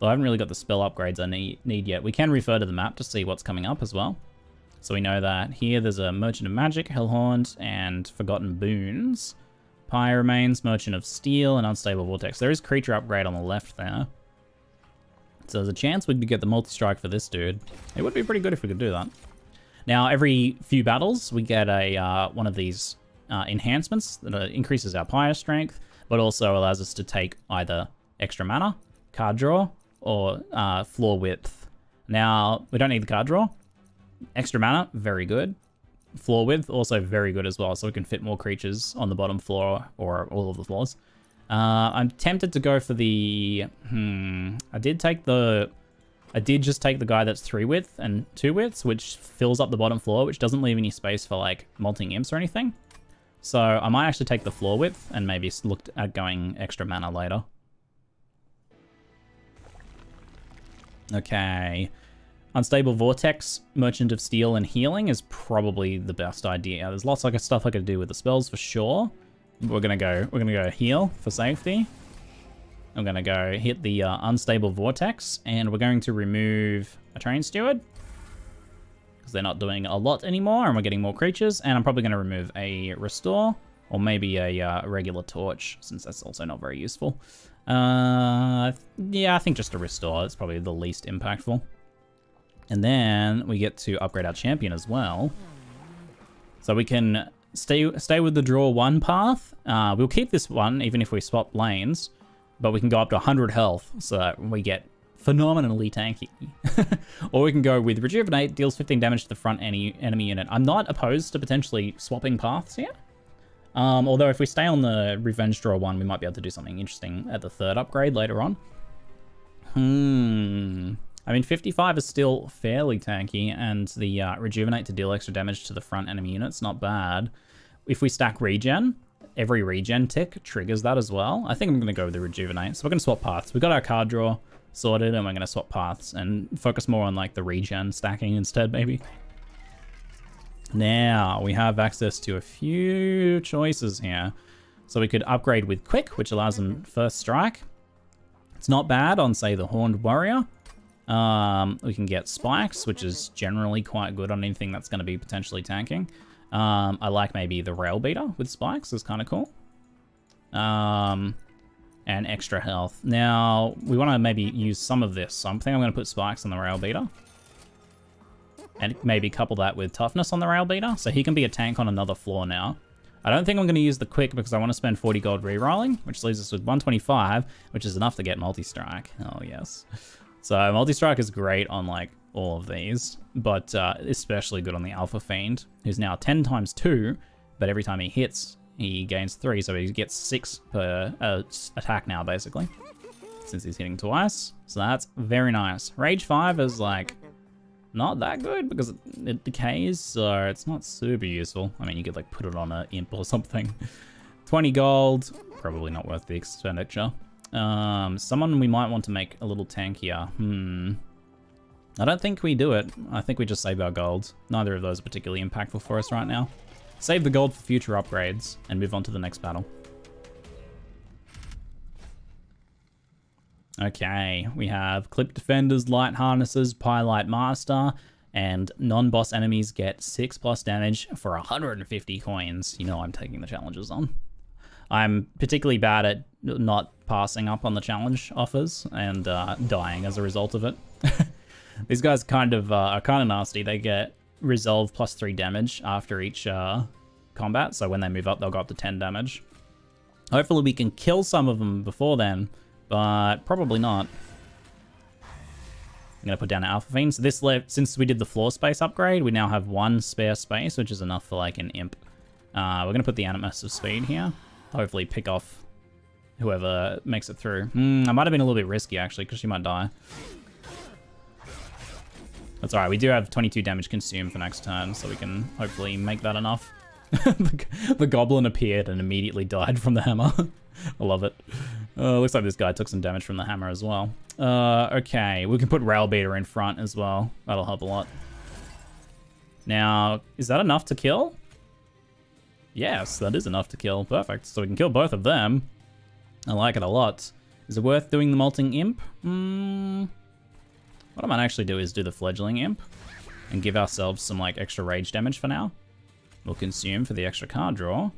Though I haven't really got the spell upgrades I need, need yet. We can refer to the map to see what's coming up as well. So we know that here there's a Merchant of Magic, Hellhorn, and Forgotten Boons. Pyre Remains, Merchant of Steel, and Unstable Vortex. There is creature upgrade on the left there. So there's a chance we could get the multi-strike for this dude. It would be pretty good if we could do that. Now, every few battles, we get a uh, one of these uh, enhancements that increases our Pyre strength, but also allows us to take either extra mana, card draw, or uh, floor width. Now, we don't need the card draw. Extra mana, very good. Floor width, also very good as well, so we can fit more creatures on the bottom floor or all of the floors. Uh, I'm tempted to go for the... Hmm... I did take the... I did just take the guy that's three width and two widths, which fills up the bottom floor, which doesn't leave any space for, like, Molting Imps or anything. So I might actually take the floor width and maybe look at going extra mana later. Okay... Unstable Vortex, Merchant of Steel, and Healing is probably the best idea. There's lots of stuff I could do with the spells for sure. We're gonna go. We're gonna go heal for safety. I'm gonna go hit the uh, Unstable Vortex, and we're going to remove a Train Steward because they're not doing a lot anymore, and we're getting more creatures. And I'm probably gonna remove a Restore or maybe a uh, regular Torch since that's also not very useful. Uh, yeah, I think just a Restore is probably the least impactful. And then we get to upgrade our champion as well. So we can stay stay with the draw one path. Uh, we'll keep this one even if we swap lanes, but we can go up to one hundred health so that we get phenomenally tanky. Or we can go with Rejuvenate, deals fifteen damage to the front any enemy unit. I'm not opposed to potentially swapping paths here. Um, although if we stay on the Revenge Draw one, we might be able to do something interesting at the third upgrade later on. Hmm... I mean, fifty-five is still fairly tanky, and the uh, Rejuvenate to deal extra damage to the front enemy unit's not bad. If we stack regen, every regen tick triggers that as well. I think I'm going to go with the Rejuvenate. So we're going to swap paths. We've got our card draw sorted, and we're going to swap paths and focus more on, like, the regen stacking instead, maybe. Now, we have access to a few choices here. So we could upgrade with Quick, which allows them first strike. It's not bad on, say, the Horned Warrior. Um, we can get spikes, which is generally quite good on anything that's going to be potentially tanking. Um, I like maybe the rail beater with spikes is kind of cool. Um, and extra health. Now, we want to maybe use some of this. So I think I'm going to put spikes on the rail beater. And maybe couple that with toughness on the rail beater. So he can be a tank on another floor now. I don't think I'm going to use the quick because I want to spend forty gold rerolling, which leaves us with one twenty-five, which is enough to get multi-strike. Oh, yes. So multi-strike is great on like all of these, but uh, especially good on the Alpha Fiend, who's now ten times two, but every time he hits, he gains three, so he gets six per uh, attack now, basically, since he's hitting twice. So that's very nice. Rage five is, like, not that good because it, it decays, so it's not super useful. I mean, you could, like, put it on an imp or something. twenty gold, probably not worth the expenditure. Um, someone we might want to make a little tankier. Hmm. I don't think we do it. I think we just save our gold. Neither of those are particularly impactful for us right now. Save the gold for future upgrades and move on to the next battle. Okay, we have Clip Defenders, Light Harnesses, Pylite Master, and non-boss enemies get six plus damage for one hundred fifty coins. You know I'm taking the challenges on. I'm particularly bad at not passing up on the challenge offers and uh, dying as a result of it. These guys kind of uh, are kind of nasty. They get resolve plus three damage after each uh, combat, so when they move up, they'll go up to ten damage. Hopefully we can kill some of them before then, but probably not. I'm gonna put down an Alpha Fiend. So this left, since we did the floor space upgrade, we now have one spare space, which is enough for like an imp. Uh, we're gonna put the Animus of Speed here. Hopefully pick off whoever makes it through. Mm, I might have been a little bit risky actually, because she might die. That's all right, we do have twenty-two damage consumed for next turn, so we can hopefully make that enough. the, the goblin appeared and immediately died from the hammer. I love it. Uh, looks like this guy took some damage from the hammer as well. Uh, okay, we can put Railbeater in front as well. That'll help a lot. Now, is that enough to kill? Yes, that is enough to kill. Perfect, so we can kill both of them. I like it a lot. Is it worth doing the Molting Imp? Hmm... What I might actually do is do the Fledgling Imp and give ourselves some like extra rage damage for now. We'll consume for the extra card draw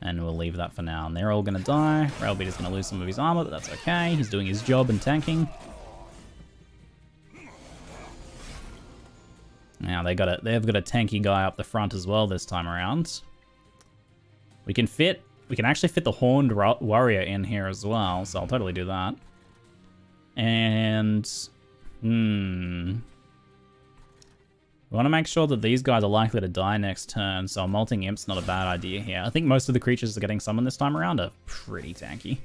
and we'll leave that for now. And they're all gonna die. Railbeater's gonna lose some of his armor, but that's okay. He's doing his job and tanking. Now they got a, they've got a tanky guy up the front as well this time around. We can fit, we can actually fit the Horned Warrior in here as well. So I'll totally do that. And Hmm. We want to make sure that these guys are likely to die next turn, so a Molting Imp's not a bad idea here. I think most of the creatures that are getting summoned this time around are pretty tanky.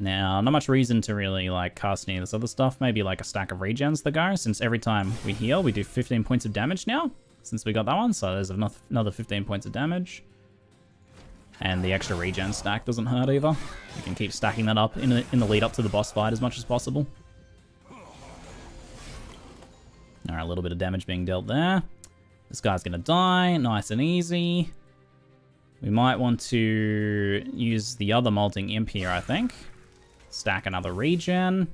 Now, not much reason to really like cast any of this other stuff. Maybe like a stack of regens the guy, since every time we heal, we do fifteen points of damage now, since we got that one, so there's another fifteen points of damage. And the extra regen stack doesn't hurt either. We can keep stacking that up in the, in the lead up to the boss fight as much as possible. All right, a little bit of damage being dealt there. This guy's gonna die, nice and easy. We might want to use the other Molting Imp here, I think. Stack another regen.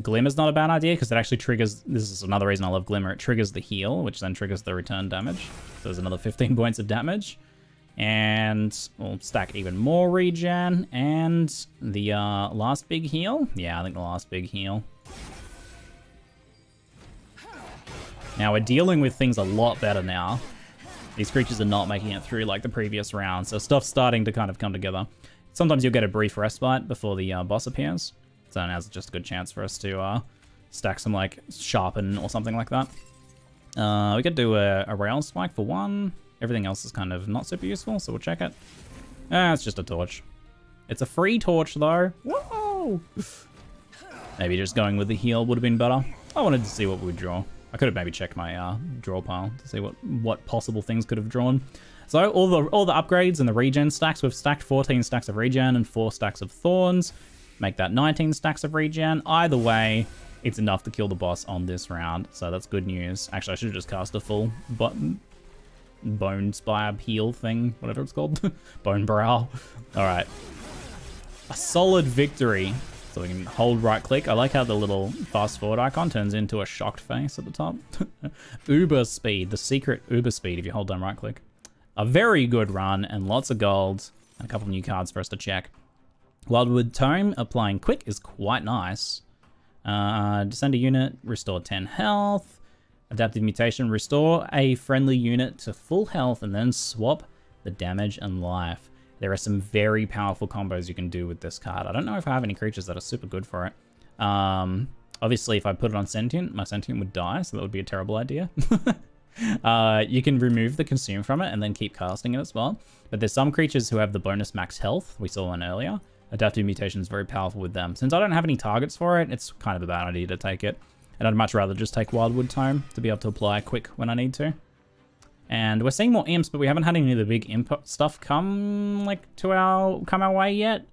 Glimmer's not a bad idea because it actually triggers, this is another reason I love Glimmer, it triggers the heal, which then triggers the return damage. So there's another fifteen points of damage. And we'll stack even more regen. And the uh, last big heal. Yeah, I think the last big heal. Now we're dealing with things a lot better now. These creatures are not making it through like the previous round, so stuff's starting to kind of come together. Sometimes you'll get a brief respite before the uh, boss appears. So now's just a good chance for us to uh, stack some like sharpen or something like that. Uh, we could do a, a rail spike for one. Everything else is kind of not super useful, so we'll check it. Ah, it's just a torch. It's a free torch, though. Whoa! Maybe just going with the heal would have been better. I wanted to see what we would draw. I could have maybe checked my uh, draw pile to see what, what possible things could have drawn. So all the all the upgrades and the regen stacks, we've stacked fourteen stacks of regen and four stacks of thorns. Make that nineteen stacks of regen. Either way, it's enough to kill the boss on this round, so that's good news. Actually, I should have just cast a full button. Bone Spire heal thing, whatever it's called. Bone Brow. All right. A solid victory. So we can hold right click. I like how the little fast forward icon turns into a shocked face at the top. Uber speed, the secret Uber speed if you hold down right click. A very good run and lots of gold and a couple of new cards for us to check. Wildwood Tome applying quick is quite nice. Uh, Descend a unit, restore ten health. Adaptive Mutation, restore a friendly unit to full health and then swap the damage and life. There are some very powerful combos you can do with this card. I don't know if I have any creatures that are super good for it. Um, Obviously, if I put it on Sentient, my Sentient would die, so that would be a terrible idea. Uh, you can remove the Consume from it and then keep casting it as well. But there's some creatures who have the bonus max health. We saw one earlier. Adaptive Mutation is very powerful with them. Since I don't have any targets for it, it's kind of a bad idea to take it. And I'd much rather just take Wildwood Tome to be able to apply quick when I need to. And we're seeing more imps, but we haven't had any of the big imp stuff come like to our come our way yet.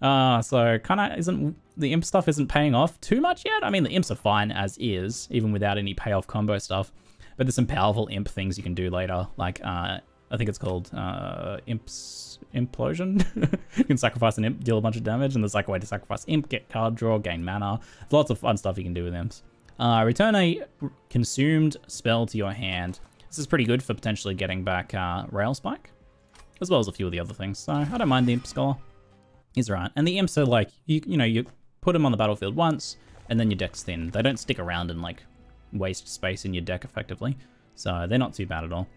Uh, so kind of isn't the imp stuff isn't paying off too much yet. I mean, the imps are fine as is, even without any payoff combo stuff. But there's some powerful imp things you can do later, like uh, I think it's called uh, imps implosion. You can sacrifice an imp, deal a bunch of damage, and there's like a way to sacrifice imp, get card draw, gain mana. There's lots of fun stuff you can do with imps. Uh, return a consumed spell to your hand. This is pretty good for potentially getting back uh, Rail Spike, as well as a few of the other things. So I don't mind the Imp Scholar. He's right. And the imps are like, you you know, you put them on the battlefield once, and then your deck's thin. They don't stick around and like waste space in your deck effectively. So they're not too bad at all.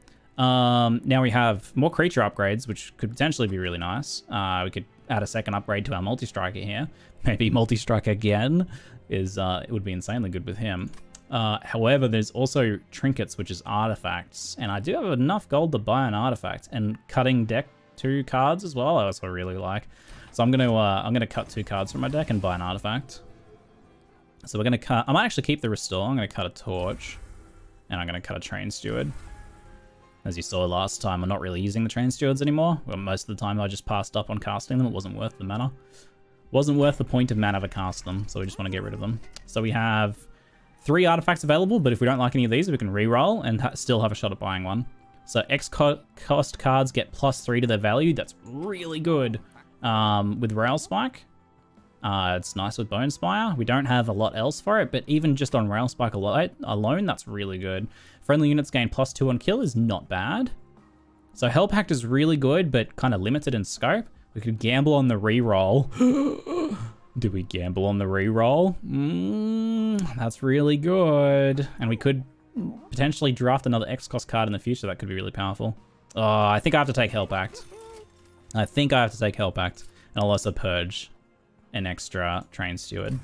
Um, now we have more creature upgrades, which could potentially be really nice. Uh, we could add a second upgrade to our multi-striker here. Maybe multi-strike again is uh, it would be insanely good with him. Uh, however, there's also trinkets, which is artifacts, and I do have enough gold to buy an artifact. And cutting deck two cards as well, I also really like. So I'm gonna uh, I'm gonna cut two cards from my deck and buy an artifact. So we're gonna cut. I might actually keep the Restore. I'm gonna cut a Torch, and I'm gonna cut a Train Steward. As you saw last time, I'm not really using the Train Stewards anymore. Well, most of the time I just passed up on casting them. It wasn't worth the mana. Wasn't worth the point of mana to cast them, so we just want to get rid of them. So we have three artifacts available, but if we don't like any of these, we can reroll and ha still have a shot at buying one. So X co cost cards get plus three to their value. That's really good um, with Rail Spike. Uh, it's nice with Bone Spire. We don't have a lot else for it, but even just on Rail Spike alone, that's really good. Friendly units gain plus two on kill is not bad. So Hell Pact is really good, but kind of limited in scope. We could gamble on the reroll. Do we gamble on the reroll? Mm, that's really good. And we could potentially draft another X cost card in the future. That could be really powerful. Oh, I think I have to take Hell Pact. I think I have to take Hell Pact. And I'll also purge an extra Train Steward.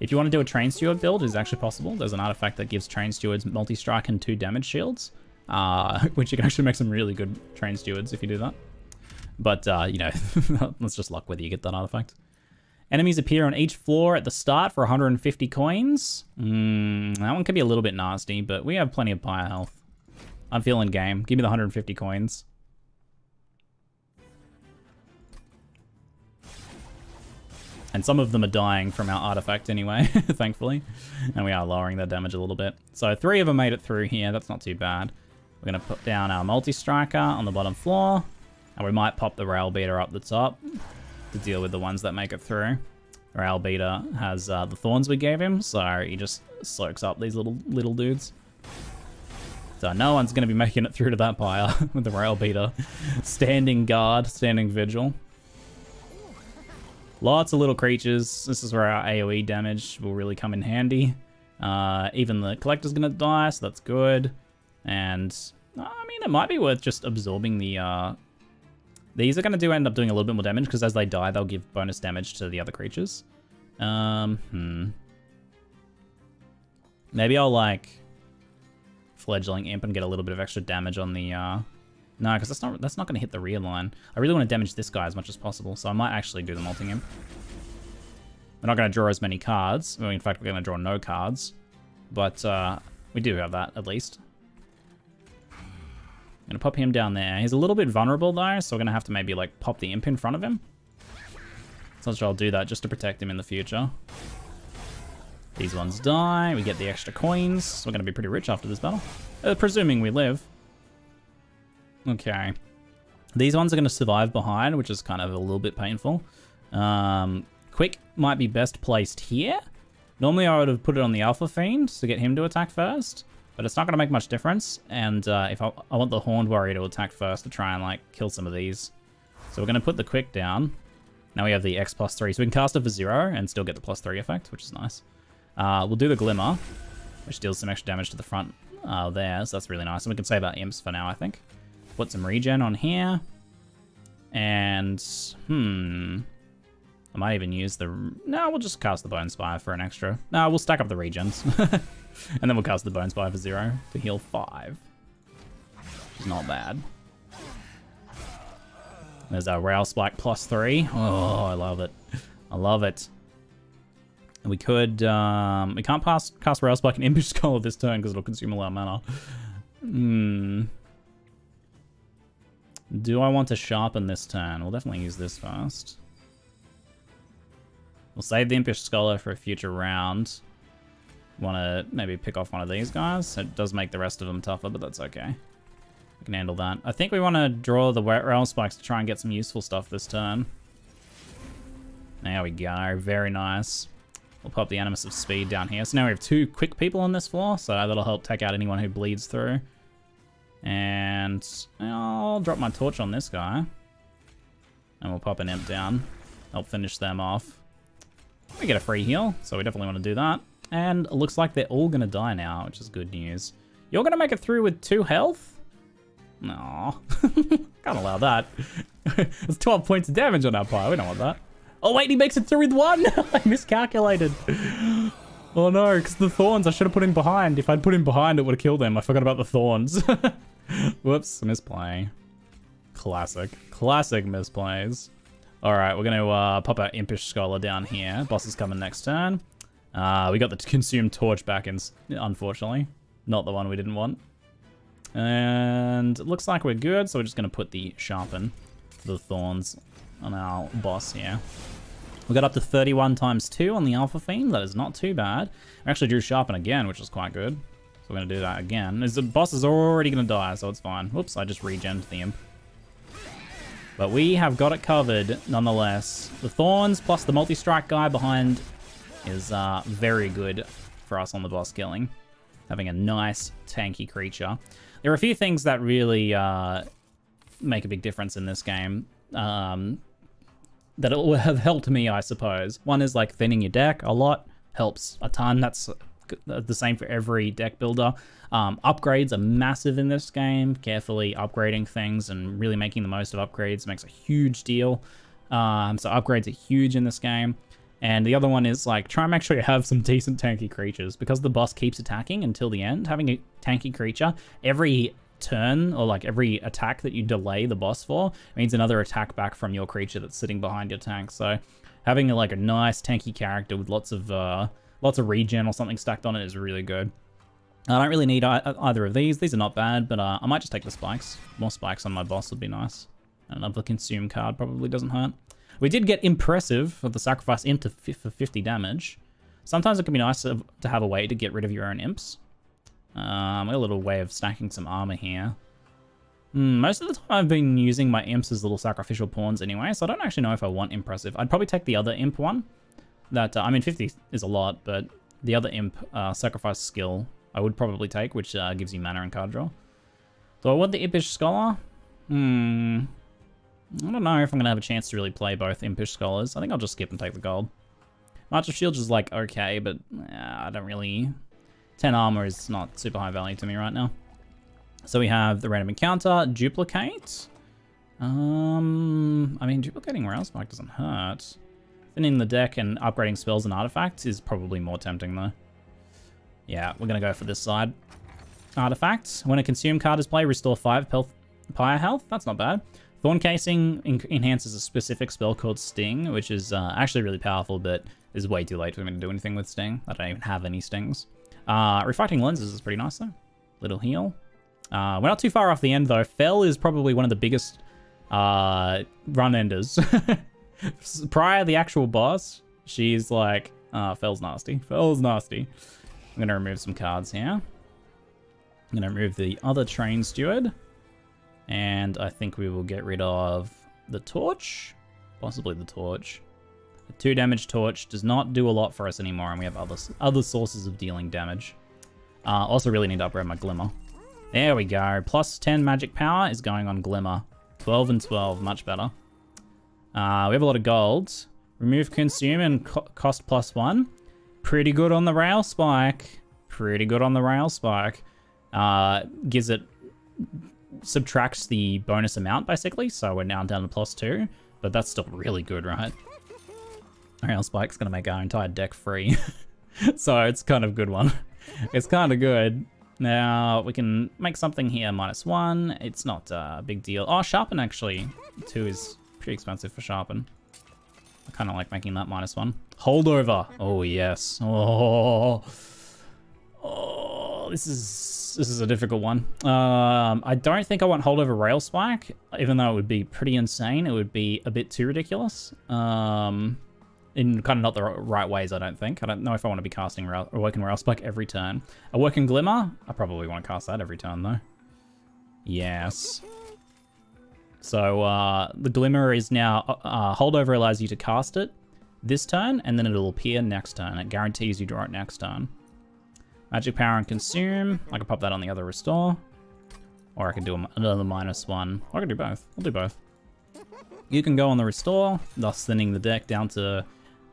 If you want to do a Train Steward build, it's actually possible. There's an artifact that gives Train Stewards multi-strike and two damage shields, uh, which you can actually make some really good Train Stewards if you do that. But, uh, you know, let's just luck whether you get that artifact. Enemies appear on each floor at the start for one hundred fifty coins. Mm, that one could be a little bit nasty, but we have plenty of pyre health. I'm feeling game. Give me the one hundred fifty coins. And some of them are dying from our artifact anyway, thankfully. And we are lowering their damage a little bit. So three of them made it through here. That's not too bad. We're gonna put down our multi-striker on the bottom floor. And we might pop the Rail Beater up the top to deal with the ones that make it through. Rail Beater has uh, the thorns we gave him, so he just soaks up these little little dudes. So no one's gonna be making it through to that pyre with the Rail Beater. Standing guard, standing vigil. Lots of little creatures. This is where our AoE damage will really come in handy. Uh, even the Collector's gonna die, so that's good. And I mean, it might be worth just absorbing the... Uh, these are gonna do end up doing a little bit more damage because as they die, they'll give bonus damage to the other creatures. Um, hmm. Maybe I'll like Fledgling Imp and get a little bit of extra damage on the... Uh, No, because that's not that's not going to hit the rear line. I really want to damage this guy as much as possible, so I might actually do the Melting Imp. We're not going to draw as many cards. I mean, in fact, we're going to draw no cards. But uh, we do have that, at least. I'm going to pop him down there. He's a little bit vulnerable, though, so we're going to have to maybe, like, pop the Imp in front of him. So I'm sure I'll do that just to protect him in the future. These ones die. We get the extra coins. So we're going to be pretty rich after this battle. Uh, presuming we live. Okay, these ones are going to survive behind, which is kind of a little bit painful. Um, Quick might be best placed here. Normally I would have put it on the Alpha Fiend to get him to attack first, but it's not going to make much difference. And uh, if I, I want the Horned Warrior to attack first to try and like kill some of these. So we're going to put the Quick down. Now we have the X plus three, so we can cast it for zero and still get the plus three effect, which is nice. Uh, we'll do the Glimmer, which deals some extra damage to the front uh, there, so that's really nice. And we can save our Imps for now, I think. Put some regen on here, and hmm, I might even use the... No, we'll just cast the Bone Spire for an extra. No, we'll stack up the regens. And then we'll cast the Bone Spire for zero to heal five. Which is not bad. There's our Rail Spike plus three. Oh, I love it. I love it. And we could... Um, we can't pass, cast Rail Spike and Ambush Scholar this turn because it'll consume a lot of mana. Hmm... Do I want to sharpen this turn? We'll definitely use this first. We'll save the Impish Scholar for a future round. Want to maybe pick off one of these guys. It does make the rest of them tougher, but that's okay. We can handle that. I think we want to draw the Rail Spikes to try and get some useful stuff this turn. There we go. Very nice. We'll pop the Animus of Speed down here. So now we have two quick people on this floor, so that'll help take out anyone who bleeds through. And I'll drop my torch on this guy. And we'll pop an imp down. Help finish them off. We get a free heal, so we definitely want to do that. And it looks like they're all going to die now, which is good news. You're going to make it through with two health? No, can't allow that. It's twelve points of damage on our pie. We don't want that. Oh, wait, he makes it through with one. I miscalculated. Oh no, because the thorns I should have put in behind. If I'd put in behind, it would have killed them. I forgot about the thorns. Whoops, misplay. Classic. Classic misplays. All right, we're going to uh, pop our Impish Scholar down here. Boss is coming next turn. Uh, we got the Consumed Torch back, in, unfortunately. Not the one we didn't want. And it looks like we're good, so we're just going to put the Sharpen, the thorns, on our boss here. We got up to thirty-one times two on the Alpha Fiend. That is not too bad. I actually drew Sharpen again, which is quite good. So we're going to do that again. The boss is already going to die, so it's fine. Whoops, I just regened the imp. But we have got it covered, nonetheless. The Thorns plus the multi-strike guy behind is uh, very good for us on the boss killing. Having a nice, tanky creature. There are a few things that really uh, make a big difference in this game. Um... that it will have helped me, I suppose. One is like thinning your deck a lot, helps a ton. That's the same for every deck builder. Um, upgrades are massive in this game. Carefully upgrading things and really making the most of upgrades makes a huge deal. Um, so upgrades are huge in this game. And the other one is like, try and make sure you have some decent tanky creatures because the boss keeps attacking until the end. Having a tanky creature, every turn or like every attack that you delay the boss for means another attack back from your creature that's sitting behind your tank. So having like a nice tanky character with lots of uh, lots of regen or something stacked on it is really good. I don't really need either of these. These are not bad, but uh, I might just take the spikes. More spikes on my boss would be nice. And another consume card probably doesn't hurt. We did get impressive for the sacrifice imp to for fifty damage. Sometimes it can be nice to have a way to get rid of your own imps. Um, a little way of stacking some armor here. Mm, most of the time I've been using my imps as little sacrificial pawns anyway, so I don't actually know if I want impressive. I'd probably take the other imp one. That uh, I mean, fifty is a lot, but the other imp uh, sacrifice skill I would probably take, which uh, gives you mana and card draw. Do I want the Impish Scholar? Hmm. I don't know if I'm going to have a chance to really play both Impish Scholars. I think I'll just skip and take the gold. March of Shields is like okay, but uh, I don't really... ten armor is not super high value to me right now. So we have the random encounter, duplicate. Um, I mean, duplicating Rail Spike doesn't hurt. Thinning the deck and upgrading spells and artifacts is probably more tempting though. Yeah, we're gonna go for this side. Artifacts, when a consume card is played, restore five pyre health, that's not bad. Thorn Casing enhances a specific spell called Sting, which is uh, actually really powerful, but is way too late for me to do anything with Sting. I don't even have any Stings. Uh, Refracting Lenses is pretty nice though. Little heal. Uh, we're not too far off the end though. Fell is probably one of the biggest uh, run enders. Prior to the actual boss, she's like, uh, Fell's nasty. Fell's nasty. I'm going to remove some cards here. I'm going to remove the other Train Steward. And I think we will get rid of the Torch. Possibly the Torch. Two damage torch does not do a lot for us anymore, and we have other other sources of dealing damage. Uh, also, really need to upgrade my Glimmer. There we go. Plus ten magic power is going on Glimmer. twelve and twelve, much better. Uh, we have a lot of gold. Remove consume and co cost plus one. Pretty good on the Rail Spike. Pretty good on the Rail Spike. Uh, gives it subtracts the bonus amount basically, so we're now down to plus two, but that's still really good, right? Aerial Spike's gonna make our entire deck free. So it's kind of a good one. It's kind of good. Now we can make something here, minus one. It's not a big deal. Oh, Sharpen actually. Two is pretty expensive for Sharpen. I kind of like making that minus one. Holdover. Oh, yes. Oh, oh this is this is a difficult one. Um, I don't think I want Holdover Rail Spike, even though it would be pretty insane. It would be a bit too ridiculous. Um... In kind of not the right ways, I don't think. I don't know if I want to be casting Rail, Awoken Rail Spike every turn. Awoken Glimmer? I probably want to cast that every turn, though. Yes. So uh, the Glimmer is now... Uh, holdover allows you to cast it this turn, and then it'll appear next turn. It guarantees you draw it next turn. Magic Power and Consume. I could pop that on the other Restore. Or I could do another minus one. Or I could do both. I'll do both. You can go on the Restore, thus thinning the deck down to...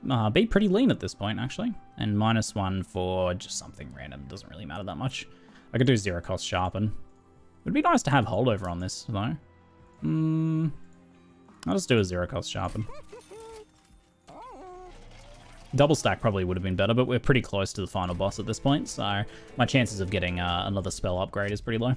Uh, be pretty lean at this point, actually. And minus one for just something random. Doesn't really matter that much. I could do zero cost Sharpen. It would be nice to have Holdover on this, though. Mm, I'll just do a zero cost Sharpen. Double stack probably would have been better, but we're pretty close to the final boss at this point, so my chances of getting uh, another spell upgrade is pretty low.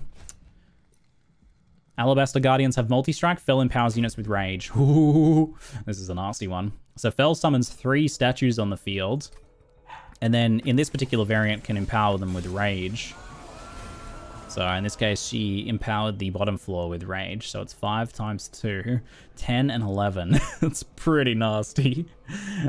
Alabaster Guardians have multi-strike. Fel empowers units with rage. Ooh, this is a nasty one. So Fel summons three statues on the field, and then in this particular variant can empower them with rage. So in this case, she empowered the bottom floor with rage. So it's five times two, ten and eleven. That's pretty nasty.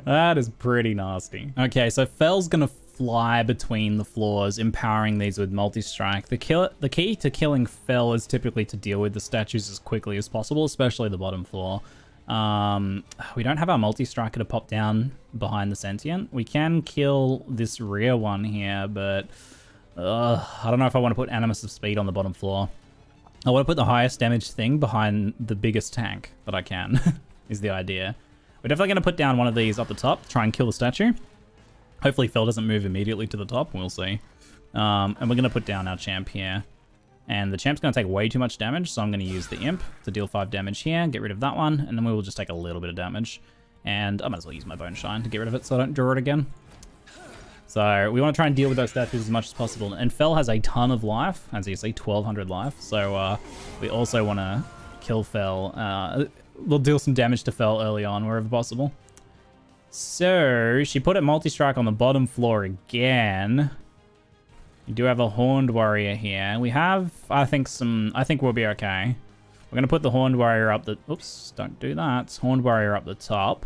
That is pretty nasty. Okay, so Fel's gonna fly between the floors, empowering these with multi-strike. The kill the key to killing Fel is typically to deal with the statues as quickly as possible, especially the bottom floor. Um, we don't have our multi-striker to pop down behind the sentient. We can kill this rear one here, but uh, I don't know if I want to put Animus of Speed on the bottom floor. I want to put the highest damage thing behind the biggest tank that I can, is the idea. We're definitely going to put down one of these up the top, try and kill the statue. Hopefully Fel doesn't move immediately to the top, we'll see. Um, and we're going to put down our champ here. And the champ's going to take way too much damage, so I'm going to use the imp to deal five damage here, get rid of that one, and then we will just take a little bit of damage. And I might as well use my Bone Shine to get rid of it so I don't draw it again. So we want to try and deal with those statues as much as possible. And Fel has a ton of life, as you see, twelve hundred life. So uh, we also want to kill Fel. Uh, we'll deal some damage to Fel early on wherever possible. So she put a multi-strike on the bottom floor again. We do have a Horned Warrior here. We have, I think, some... I think we'll be okay. We're going to put the Horned Warrior up the... Oops, don't do that. Horned Warrior up the top.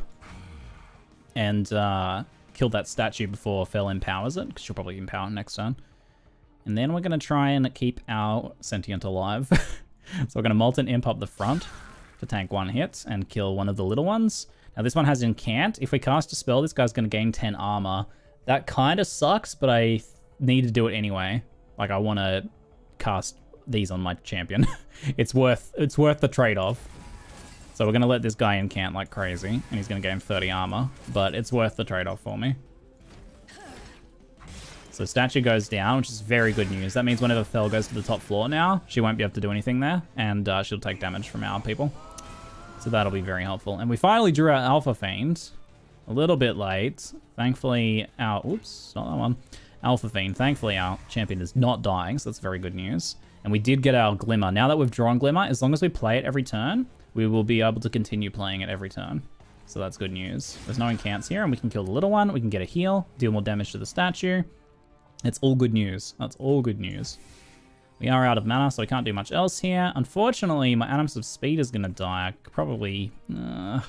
And uh, kill that statue before Fel empowers it, because she'll probably empower it next turn. And then we're going to try and keep our sentient alive. So we're going to Molten Imp up the front to tank one hit and kill one of the little ones. Now, this one has Incant. If we cast a spell, this guy's going to gain ten armor. That kind of sucks, but I... need to do it anyway. Like, I want to cast these on my champion. it's worth it's worth the trade-off. So we're going to let this guy incant like crazy, and he's going to gain thirty armor, but it's worth the trade-off for me. So statue goes down, which is very good news. That means whenever Fel goes to the top floor now, she won't be able to do anything there, and uh, she'll take damage from our people. So that'll be very helpful. And we finally drew our Alpha Fiend. A little bit late. Thankfully, our... Oops, not that one. Alpha Fiend. Thankfully, our champion is not dying, so that's very good news. And we did get our Glimmer. Now that we've drawn Glimmer, as long as we play it every turn, we will be able to continue playing it every turn. So that's good news. There's no incants here, and we can kill the little one. We can get a heal, deal more damage to the statue. It's all good news. That's all good news. We are out of mana, so we can't do much else here. Unfortunately, my Animus of Speed is going to die. I probably... Uh...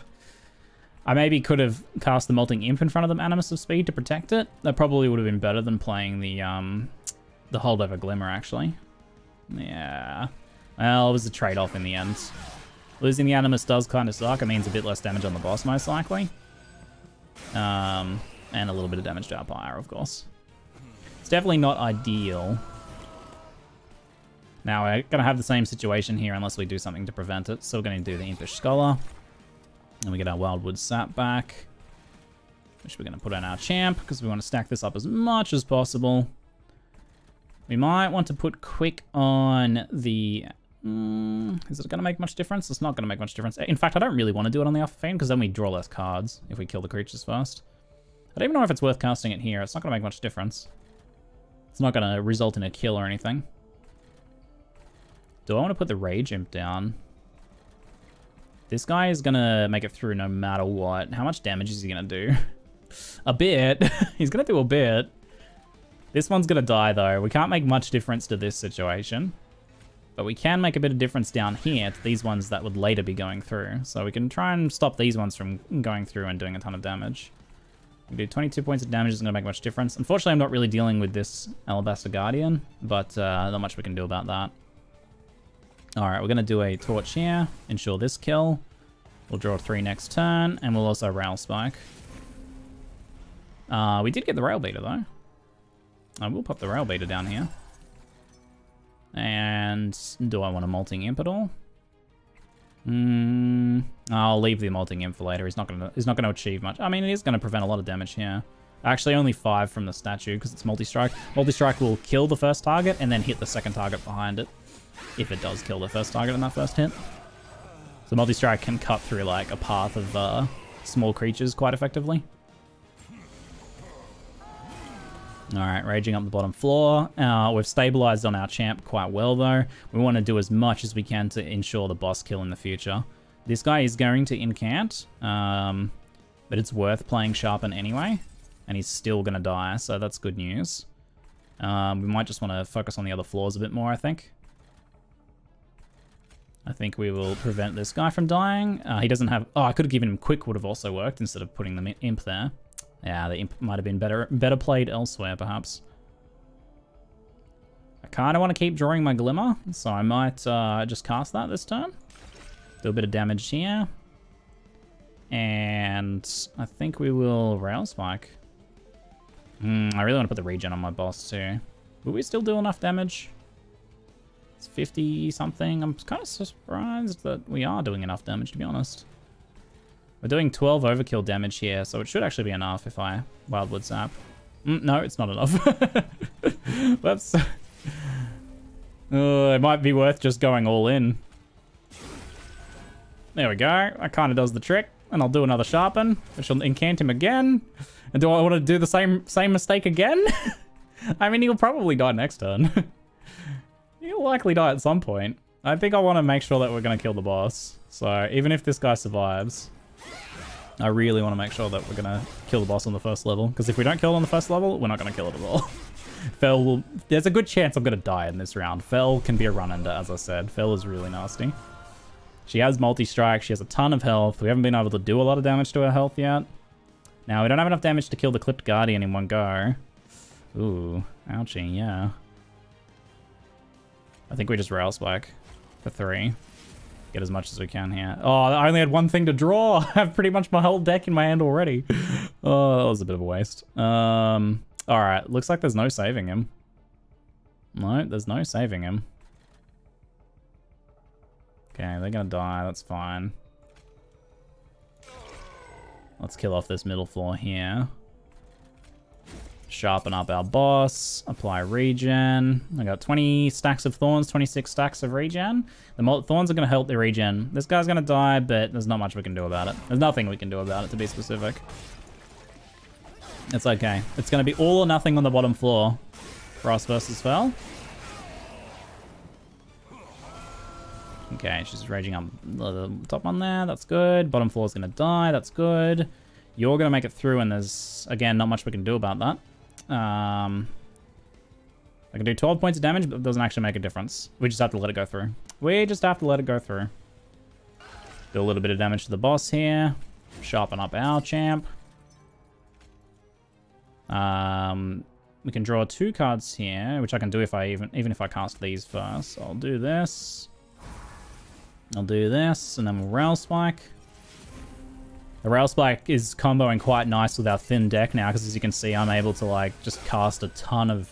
I maybe could have cast the Molting Imp in front of them, Animus of Speed, to protect it. That probably would have been better than playing the um, the Holdover Glimmer, actually. Yeah. Well, it was a trade-off in the end. Losing the Animus does kind of suck. It means a bit less damage on the boss, most likely. Um, and a little bit of damage to our pyre, of course. It's definitely not ideal. Now, we're going to have the same situation here unless we do something to prevent it. So we're going to do the Impish Scholar. And we get our Wildwood Sap back, which we're going to put on our champ, because we want to stack this up as much as possible. We might want to put Quick on the Mm, is it going to make much difference? It's not going to make much difference. In fact, I don't really want to do it on the Alpha Fiend, because then we draw less cards if we kill the creatures first. I don't even know if it's worth casting it here. It's not going to make much difference. It's not going to result in a kill or anything. Do I want to put the Rage Imp down? This guy is going to make it through no matter what. How much damage is he going to do? A bit. He's going to do a bit. This one's going to die, though. We can't make much difference to this situation. But we can make a bit of difference down here to these ones that would later be going through. So we can try and stop these ones from going through and doing a ton of damage. We do twenty-two points of damage. Isn't going to make much difference. Unfortunately, I'm not really dealing with this Alabaster Guardian, but uh, not much we can do about that. All right, we're going to do a Torch here. Ensure this kill. We'll draw three next turn, and we'll also Rail Spike. Uh, we did get the Rail Beater, though. I will pop the Rail Beater down here. And do I want a Molting Imp at all? Mm, I'll leave the Molting Imp for later. He's not gonna. He's not gonna achieve much. I mean, it is gonna prevent a lot of damage here. Actually, only five from the statue because it's multi-strike. Multi-strike will kill the first target and then hit the second target behind it, if it does kill the first target in that first hit. So multi-strike can cut through like a path of uh, small creatures quite effectively. All right, raging up the bottom floor. Uh, we've stabilized on our champ quite well, though. We want to do as much as we can to ensure the boss kill in the future. This guy is going to incant, um, but it's worth playing Sharpen anyway, and he's still going to die, so that's good news. Um, we might just want to focus on the other floors a bit more, I think. I think we will prevent this guy from dying. Uh, he doesn't have... Oh, I could have given him Quick, would have also worked instead of putting the Imp there. Yeah, the Imp might have been better better played elsewhere, perhaps. I kind of want to keep drawing my Glimmer, so I might uh, just cast that this turn. Do a bit of damage here. And I think we will Rail Spike. Mm, I really want to put the regen on my boss, too. Will we still do enough damage? It's fifty-something. I'm kind of surprised that we are doing enough damage, to be honest. We're doing twelve overkill damage here, so it should actually be enough if I Wildwood Zap. Mm, no, it's not enough. Whoops. Uh, it might be worth just going all in. There we go. That kind of does the trick. And I'll do another Sharpen, which will incant him again. And do I want to do the same same mistake again? I mean, he'll probably die next turn. He'll likely die at some point. I think I want to make sure that we're going to kill the boss. So even if this guy survives... I really want to make sure that we're going to kill the boss on the first level. Because if we don't kill it on the first level, we're not going to kill it at all. Fel will... There's a good chance I'm going to die in this round. Fel can be a run-ender, as I said. Fel is really nasty. She has multi-strike. She has a ton of health. We haven't been able to do a lot of damage to her health yet. Now, we don't have enough damage to kill the Clipped Guardian in one go. Ooh. Ouchie, yeah. I think we just Rail Spike for three. Get as much as we can here. Oh, I only had one thing to draw. I have pretty much my whole deck in my hand already. Oh, that was a bit of a waste. Um, all right, looks like there's no saving him. No, there's no saving him. Okay, they're gonna die, that's fine. Let's kill off this middle floor here. Sharpen up our boss, apply regen. I got twenty stacks of thorns, twenty-six stacks of regen. The thorns are going to help the regen. This guy's going to die, but there's not much we can do about it. There's nothing we can do about it, to be specific. It's okay. It's going to be all or nothing on the bottom floor for us versus Fel. Okay, she's raging up the top one there. That's good. Bottom floor's going to die. That's good. You're going to make it through, and there's, again, not much we can do about that. Um, I can do twelve points of damage, but it doesn't actually make a difference. We just have to let it go through. We just have to let it go through. Do a little bit of damage to the boss here. Sharpen up our champ. Um, we can draw two cards here, which I can do if I even even if I cast these first. So I'll do this. I'll do this, and then we'll Rail Spike. The Rail Spike is comboing quite nice with our thin deck now, because as you can see, I'm able to like just cast a ton of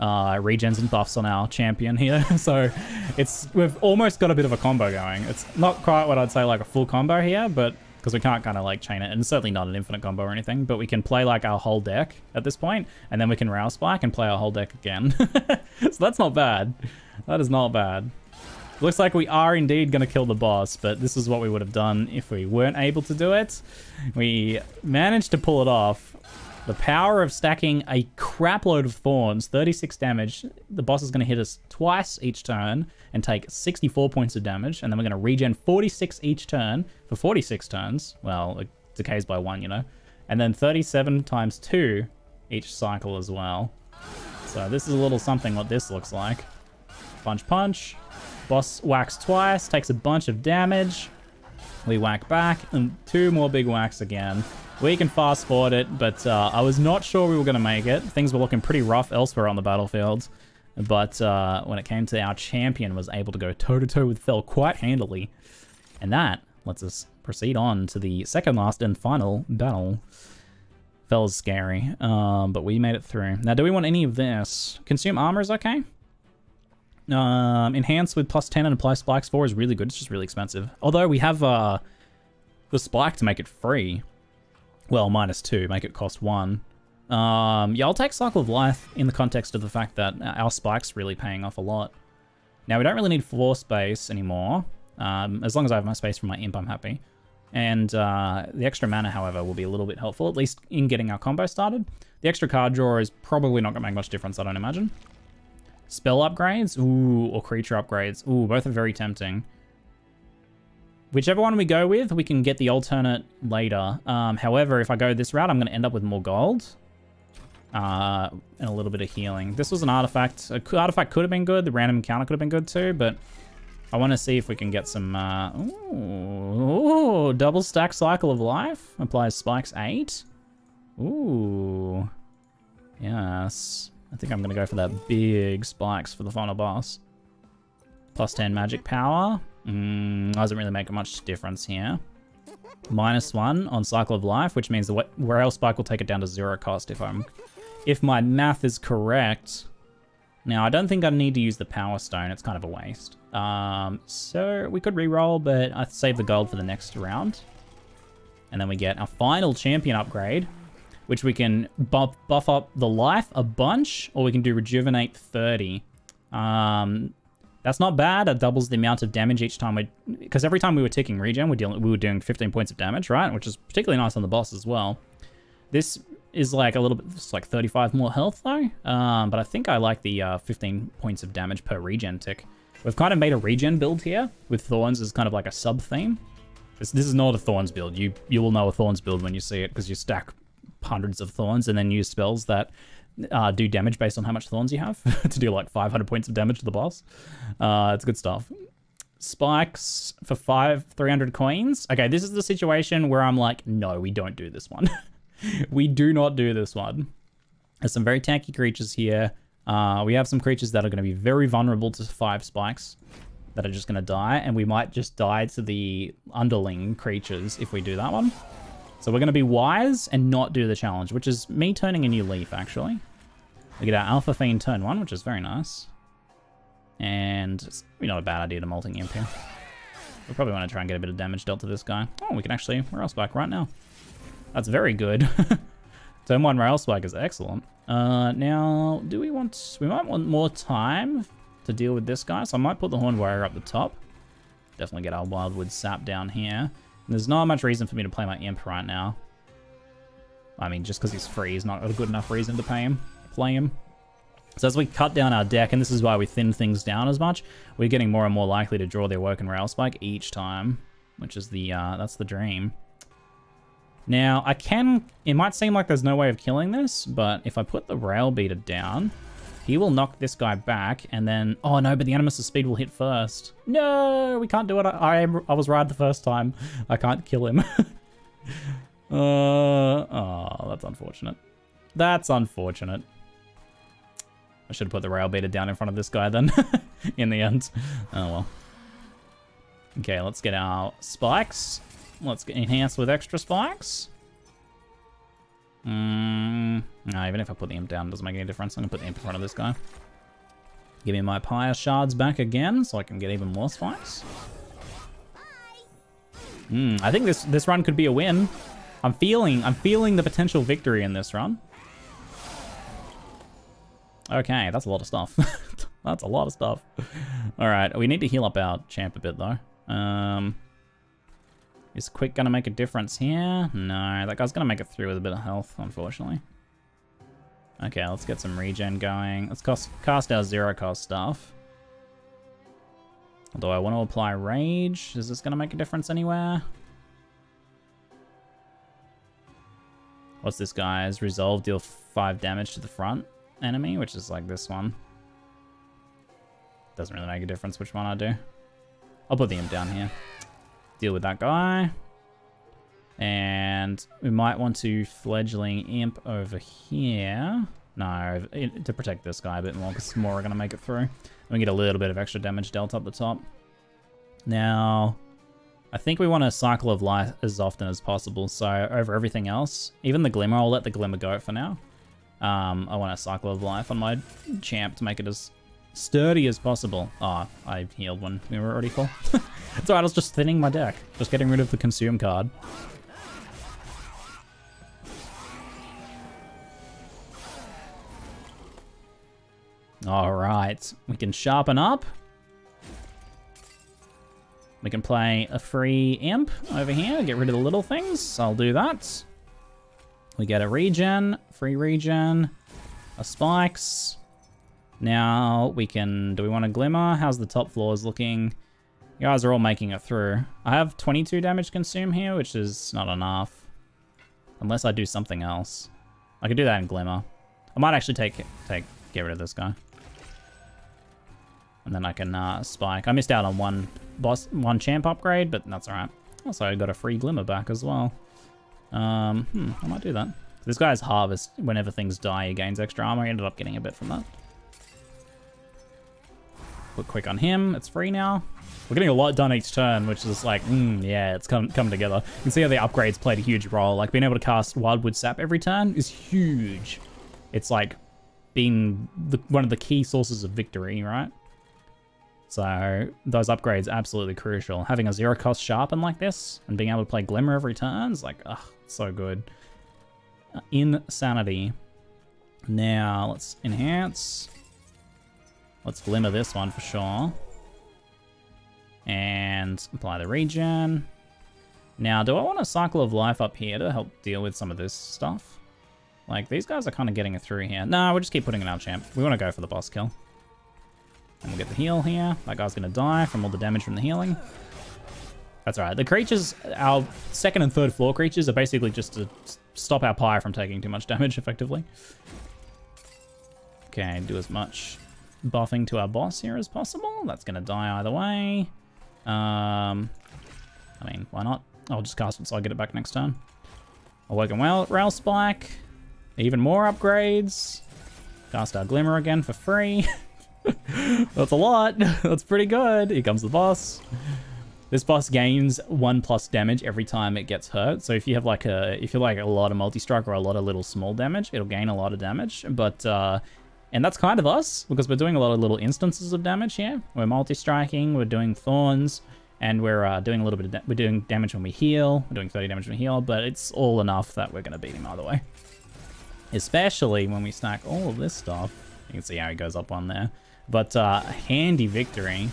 uh, regens and buffs on our champion here. So it's we've almost got a bit of a combo going. It's not quite what I'd say like a full combo here, but because we can't kind of like chain it, and certainly not an infinite combo or anything. But we can play like our whole deck at this point, and then we can Rail Spike and play our whole deck again. So that's not bad. That is not bad. Looks like we are indeed going to kill the boss, but this is what we would have done if we weren't able to do it. We managed to pull it off. The power of stacking a crapload of thorns, thirty-six damage. The boss is going to hit us twice each turn and take sixty-four points of damage. And then we're going to regen forty-six each turn for forty-six turns. Well, it decays by one, you know. And then thirty-seven times two each cycle as well. So this is a little something what this looks like. Punch, punch. Boss whacks twice, takes a bunch of damage. We whack back, and two more big whacks again. We can fast forward it, but uh, I was not sure we were going to make it. Things were looking pretty rough elsewhere on the battlefield. But uh, when it came to our champion, was able to go toe-to-toe with Fel quite handily. And that lets us proceed on to the second last and final battle. Fel's scary, um, but we made it through. Now, do we want any of this? Consume armor is okay. Um, enhance with plus ten and apply spikes four is really good. It's just really expensive. Although we have uh, the spike to make it free. Well, minus two, make it cost one. Um, yeah, I'll take Cycle of Life in the context of the fact that our spike's really paying off a lot. Now, we don't really need floor space anymore. Um, as long as I have my space for my imp, I'm happy. And uh, the extra mana, however, will be a little bit helpful, at least in getting our combo started. The extra card draw is probably not going to make much difference, I don't imagine. Spell upgrades, ooh, or creature upgrades. Ooh, both are very tempting. Whichever one we go with, we can get the alternate later. Um, however, if I go this route, I'm going to end up with more gold. Uh, and a little bit of healing. This was an artifact. An artifact could have been good. The random encounter could have been good too. But I want to see if we can get some... Uh, ooh, ooh, double stack Cycle of Life. Applies spikes eight. Ooh. Yes. I think I'm going to go for that big spikes for the final boss. Plus ten magic power. Mm, doesn't really make much difference here. Minus one on Cycle of Life, which means the Rail Spike will take it down to zero cost if I'm, if my math is correct. Now I don't think I need to use the Power Stone. It's kind of a waste. Um, so we could re-roll, but I save the gold for the next round, and then we get our final champion upgrade, which we can buff buff up the life a bunch, or we can do Rejuvenate thirty. Um. That's not bad. It doubles the amount of damage each time we, because every time we were ticking regen, we're dealing, we were doing fifteen points of damage, right? Which is particularly nice on the boss as well. This is like a little bit, it's like thirty-five more health though. Um, but I think I like the uh, fifteen points of damage per regen tick. We've kind of made a regen build here with Thorns as kind of like a sub theme. This, this is not a Thorns build. You you will know a Thorns build when you see it because you stack hundreds of Thorns and then use spells that Uh, do damage based on how much thorns you have to do like five hundred points of damage to the boss. Uh, it's good stuff. Spikes for five, three hundred coins. Okay, this is the situation where I'm like, no, we don't do this one. We do not do this one. There's some very tanky creatures here. Uh, we have some creatures that are going to be very vulnerable to five spikes that are just going to die. And we might just die to the underling creatures if we do that one. So we're going to be wise and not do the challenge, which is me turning a new leaf, actually. We get our Alpha Fiend turn one, which is very nice. And it's really not a bad idea to Molting Imp here. We'll probably want to try and get a bit of damage dealt to this guy. Oh, we can actually Rail Spike right now. That's very good. Turn one Rail Spike is excellent. Uh, now, do we want... We might want more time to deal with this guy, so I might put the Horned Warrior up the top. Definitely get our Wildwood Sap down here. There's not much reason for me to play my imp right now. I mean, just because he's free is not a good enough reason to pay him, play him. So as we cut down our deck, and this is why we thin things down as much, we're getting more and more likely to draw the Awoken Rail Spike each time, which is the, uh, that's the dream. Now, I can, it might seem like there's no way of killing this, but if I put the Rail Beater down, he will knock this guy back, and then... Oh, no, but the Animus' speed will hit first. No, we can't do it. I, I, I was right the first time. I can't kill him. uh, oh, that's unfortunate. That's unfortunate. I should have put the Rail Beater down in front of this guy then, in the end. Oh, well. Okay, let's get our spikes. Let's get enhanced with extra spikes. Mm, no, even if I put the imp down, it doesn't make any difference. I'm going to put the imp in front of this guy. Give me my pyre shards back again so I can get even more spikes. Mm, I think this this run could be a win. I'm feeling, I'm feeling the potential victory in this run. Okay, that's a lot of stuff. That's a lot of stuff. All right, we need to heal up our champ a bit though. Um, is Quick gonna make a difference here? No, that guy's gonna make it through with a bit of health, unfortunately. Okay, let's get some regen going. Let's cost, cast our zero cost stuff. Although I want to apply rage. Is this gonna make a difference anywhere? What's this, guys? Resolve, deal five damage to the front enemy, which is like this one. Doesn't really make a difference which one I do. I'll put the imp down here. Deal with that guy. And we might want to fledgling imp over here. No, to protect this guy a bit more, because more are gonna make it through. And we get a little bit of extra damage dealt up the top. Now, I think we want a cycle of life as often as possible. So over everything else, even the glimmer, I'll let the glimmer go for now. Um, I want a cycle of life on my champ to make it as sturdy as possible. Ah, oh, I healed when we were already full. It's alright, I was just thinning my deck. Just getting rid of the consume card. Alright, we can sharpen up. We can play a free imp over here, get rid of the little things. I'll do that. We get a regen, free regen, a spikes. Now we can, do we want a glimmer? How's the top floors looking? You guys are all making it through. I have twenty-two damage consumed here, which is not enough. Unless I do something else. I could do that in glimmer. I might actually take, take get rid of this guy. And then I can uh, spike. I missed out on one boss, one champ upgrade, but that's all right. Also, I got a free glimmer back as well. Um, hmm, I might do that. This guy's harvest, whenever things die, he gains extra armor. He ended up getting a bit from that. Put Quick on him, it's free now. We're getting a lot done each turn, which is like, mm, yeah, it's come, come together. You can see how the upgrades played a huge role. Like being able to cast Wildwood Sap every turn is huge. It's like being the, one of the key sources of victory, right? So those upgrades are absolutely crucial. Having a zero cost sharpen like this and being able to play Glimmer every turn is like, ugh, so good. Insanity. Now let's enhance. Let's glimmer this one for sure. And apply the regen. Now, do I want a cycle of life up here to help deal with some of this stuff? Like, these guys are kind of getting it through here. No, we'll just keep putting in our champ. We want to go for the boss kill. And we'll get the heal here. That guy's going to die from all the damage from the healing. That's all right. The creatures, our second and third floor creatures, are basically just to stop our pyre from taking too much damage, effectively. Okay, do as much buffing to our boss here as possible. That's gonna die either way. Um, I mean, why not? I'll just cast it so I get it back next turn. Awoken Rail Spike. Even more upgrades. Cast our Glimmer again for free. That's a lot. That's pretty good. Here comes the boss. This boss gains one plus damage every time it gets hurt. So if you have like a, if you like a lot of multi-strike or a lot of little small damage, it'll gain a lot of damage. But uh, and that's kind of us, because we're doing a lot of little instances of damage here. We're multi-striking, we're doing thorns, and we're uh, doing a little bit of da we're doing damage when we heal. We're doing thirty damage when we heal, but it's all enough that we're gonna beat him either way. Especially when we stack all of this stuff. You can see how he goes up on there. But uh, handy victory.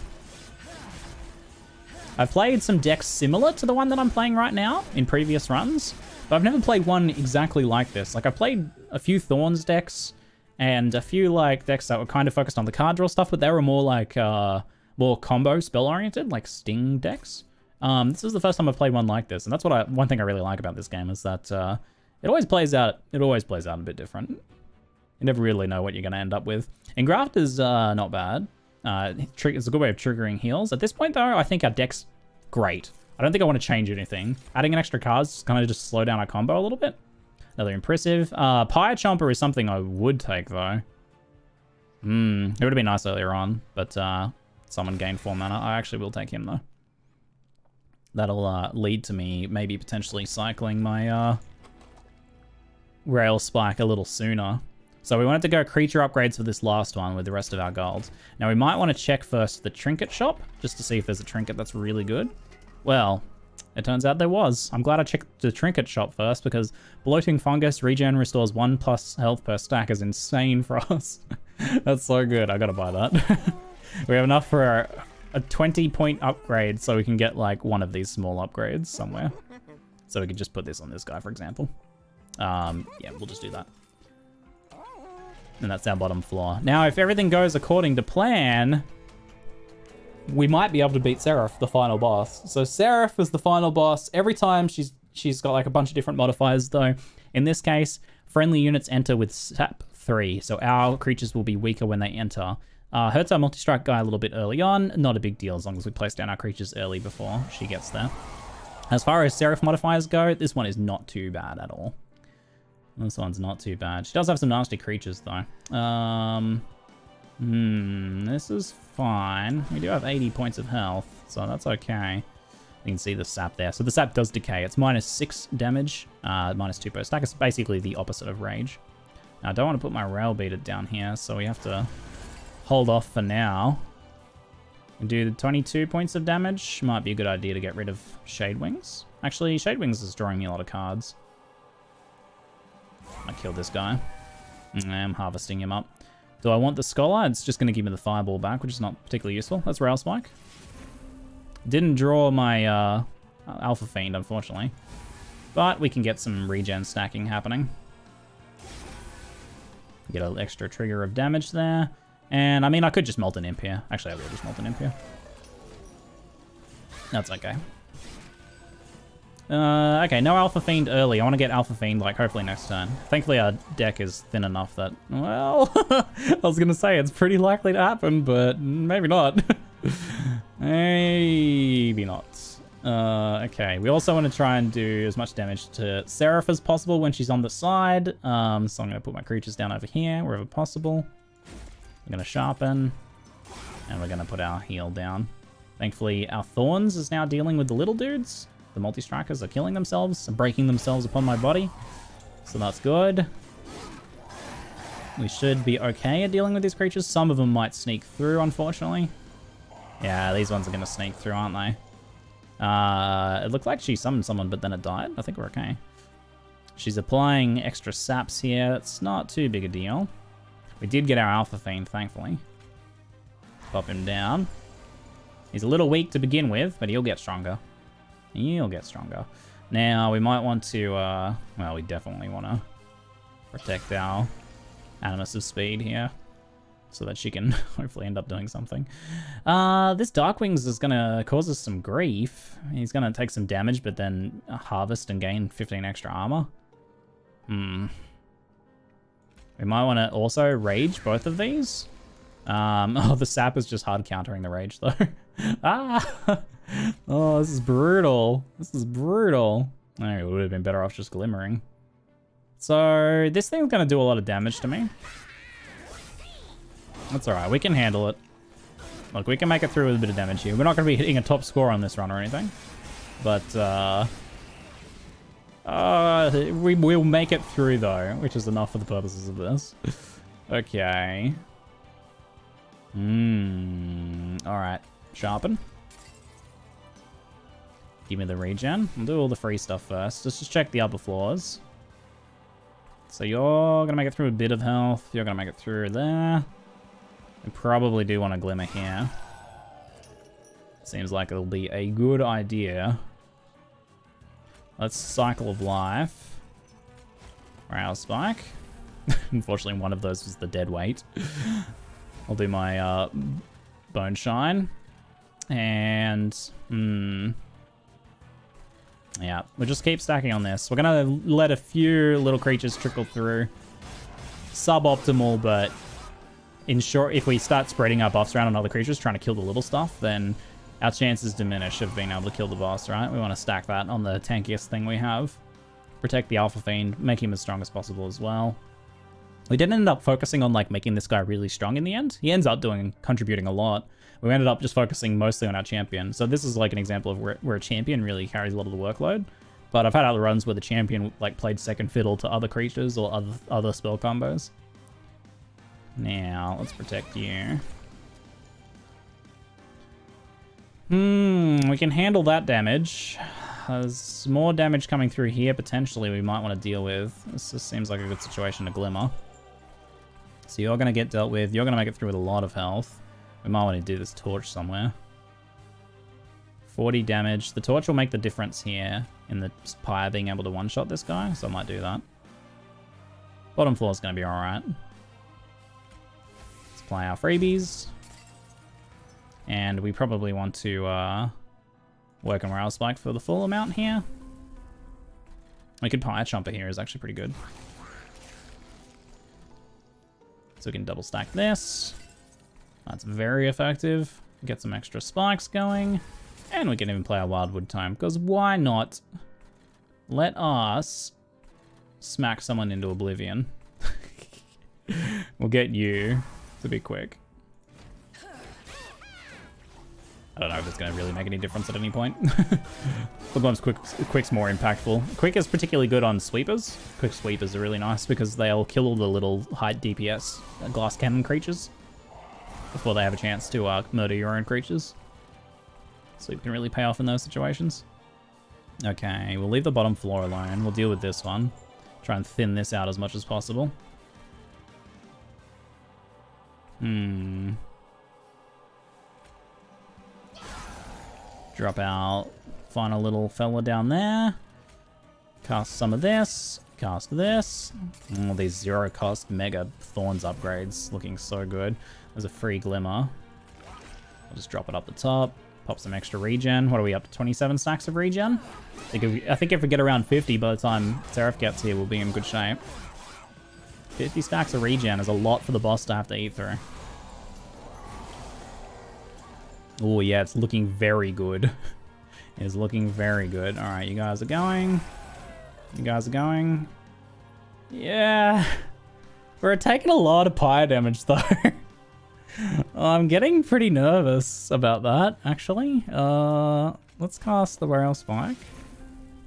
I've played some decks similar to the one that I'm playing right now in previous runs, but I've never played one exactly like this. Like I played a few thorns decks, and a few like decks that were kind of focused on the card draw stuff, but they were more like uh, more combo spell oriented, like sting decks. Um, this is the first time I've played one like this, and that's what I one thing I really like about this game is that uh, it always plays out. It always plays out a bit different. You never really know what you're going to end up with. Engraft is uh, not bad. Uh, it's a good way of triggering heals. At this point though, I think our deck's great. I don't think I want to change anything. Adding an extra card is kind of just slow down our combo a little bit. Another impressive. Uh, Pyre Chomper is something I would take, though. Hmm, it would have been nice earlier on, but uh, someone gained four mana. I actually will take him, though. That'll uh, lead to me maybe potentially cycling my uh, Rail Spike a little sooner. So we wanted to go creature upgrades for this last one with the rest of our gold. Now, we might want to check first the trinket shop, just to see if there's a trinket that's really good. Well, it turns out there was. I'm glad I checked the trinket shop first, because bloating fungus regen restores one plus health per stack is insane for us. That's so good. I gotta buy that. We have enough for our, a twenty point upgrade, so we can get like one of these small upgrades somewhere. So we can just put this on this guy, for example. Um, yeah, we'll just do that. And that's our bottom floor. Now, if everything goes according to plan, we might be able to beat Seraph, the final boss. So Seraph is the final boss. Every time she's she's got like a bunch of different modifiers though. In this case, friendly units enter with sap three. So our creatures will be weaker when they enter. Uh, hurts our multi-strike guy a little bit early on. Not a big deal as long as we place down our creatures early before she gets there. As far as Seraph modifiers go, this one is not too bad at all. This one's not too bad. She does have some nasty creatures though. Um, hmm, this is fine. We do have eighty points of health, so that's okay. You can see the sap there. So the sap does decay. It's minus six damage, uh, minus two per stack. It's basically the opposite of rage. Now, I don't want to put my rail beater down here, so we have to hold off for now. And do the twenty-two points of damage. Might be a good idea to get rid of Shade Wings. Actually, Shade Wings is drawing me a lot of cards. I killed this guy. I'm harvesting him up. Do I want the Scholar? It's just going to give me the Fireball back, which is not particularly useful. That's Rail Spike. Didn't draw my uh, Alpha Fiend, unfortunately. But we can get some regen stacking happening. Get an extra trigger of damage there. And, I mean, I could just Molten Imp here. Actually, I will just Molten Imp here. That's okay. Uh, okay, no Alpha Fiend early. I want to get Alpha Fiend, like, hopefully next turn. Thankfully, our deck is thin enough that, well, I was going to say it's pretty likely to happen, but maybe not. Maybe not. Uh, okay, we also want to try and do as much damage to Seraph as possible when she's on the side. Um, so I'm going to put my creatures down over here, wherever possible. I'm going to sharpen, and we're going to put our heal down. Thankfully, our Thorns is now dealing with the little dudes. The multi-strikers are killing themselves and breaking themselves upon my body. So that's good. We should be okay at dealing with these creatures. Some of them might sneak through, unfortunately. Yeah, these ones are going to sneak through, aren't they? Uh, it looked like she summoned someone, but then it died. I think we're okay. She's applying extra saps here. It's not too big a deal. We did get our Alpha Fiend, thankfully. Pop him down. He's a little weak to begin with, but he'll get stronger. You'll get stronger. Now, we might want to, uh, well, we definitely want to protect our Animus of Speed here so that she can hopefully end up doing something. Uh, this Darkwings is going to cause us some grief. He's going to take some damage, but then harvest and gain fifteen extra armor. Hmm. We might want to also rage both of these. Um, oh, the sap is just hard countering the rage, though. Ah! Oh, this is brutal. This is brutal. It would have been better off just glimmering. So, this thing's going to do a lot of damage to me. That's alright. We can handle it. Look, we can make it through with a bit of damage here. We're not going to be hitting a top score on this run or anything. But, uh... Uh, we will make it through, though, which is enough for the purposes of this. Okay. Hmm. Alright. Sharpen. Give me the regen. We'll do all the free stuff first. Let's just check the upper floors. So you're gonna make it through a bit of health. You're gonna make it through there. We probably do want to glimmer here. Seems like it'll be a good idea. Let's Cycle of Life. Rail Spike. Unfortunately, one of those was the dead weight. I'll do my uh, Bone Shine. And, hmm... yeah, we'll just keep stacking on this. We're gonna let a few little creatures trickle through. Suboptimal, but in short, if we start spreading our buffs around on other creatures, trying to kill the little stuff, then our chances diminish of being able to kill the boss, right? We want to stack that on the tankiest thing we have. Protect the Alpha Fiend, make him as strong as possible as well. We didn't end up focusing on, like, making this guy really strong in the end. He ends up doing contributing a lot. We ended up just focusing mostly on our champion. So this is, like, an example of where, where a champion really carries a lot of the workload. But I've had other runs where the champion, like, played second fiddle to other creatures or other, other spell combos. Now, let's protect you. Hmm, we can handle that damage. There's more damage coming through here, potentially, we might want to deal with. This just seems like a good situation to glimmer. So you're going to get dealt with. You're going to make it through with a lot of health. We might want to do this torch somewhere. forty damage. The torch will make the difference here in the pyre being able to one-shot this guy, so I might do that. Bottom floor is going to be alright. Let's play our freebies. And we probably want to uh, work on Morale Spike for the full amount here. We could Pyre Chomper here, is actually pretty good. So we can double stack this. That's very effective. Get some extra spikes going. And we can even play our Wildwood Tome, because why not? Let us smack someone into oblivion. We'll get you to be quick. I don't know if it's going to really make any difference at any point. Sometimes quick, quick's more impactful. Quick is particularly good on sweepers. Quick sweepers are really nice because they'll kill all the little high D P S glass cannon creatures before they have a chance to uh, murder your own creatures. Sweep can really pay off in those situations. Okay, we'll leave the bottom floor alone. We'll deal with this one. Try and thin this out as much as possible. Hmm. Drop our final little fella down there. Cast some of this. Cast this. All these zero cost mega thorns upgrades looking so good. There's a free glimmer. I'll just drop it up the top. Pop some extra regen. What are we up to? twenty-seven stacks of regen? I think if we, I think if we get around fifty by the time Seraph gets here, we'll be in good shape. fifty stacks of regen is a lot for the boss to have to eat through. Oh yeah, it's looking very good. It's looking very good. All right, you guys are going. You guys are going. Yeah. We're taking a lot of pyre damage though. I'm getting pretty nervous about that, actually. Uh, let's cast the Morale Spike.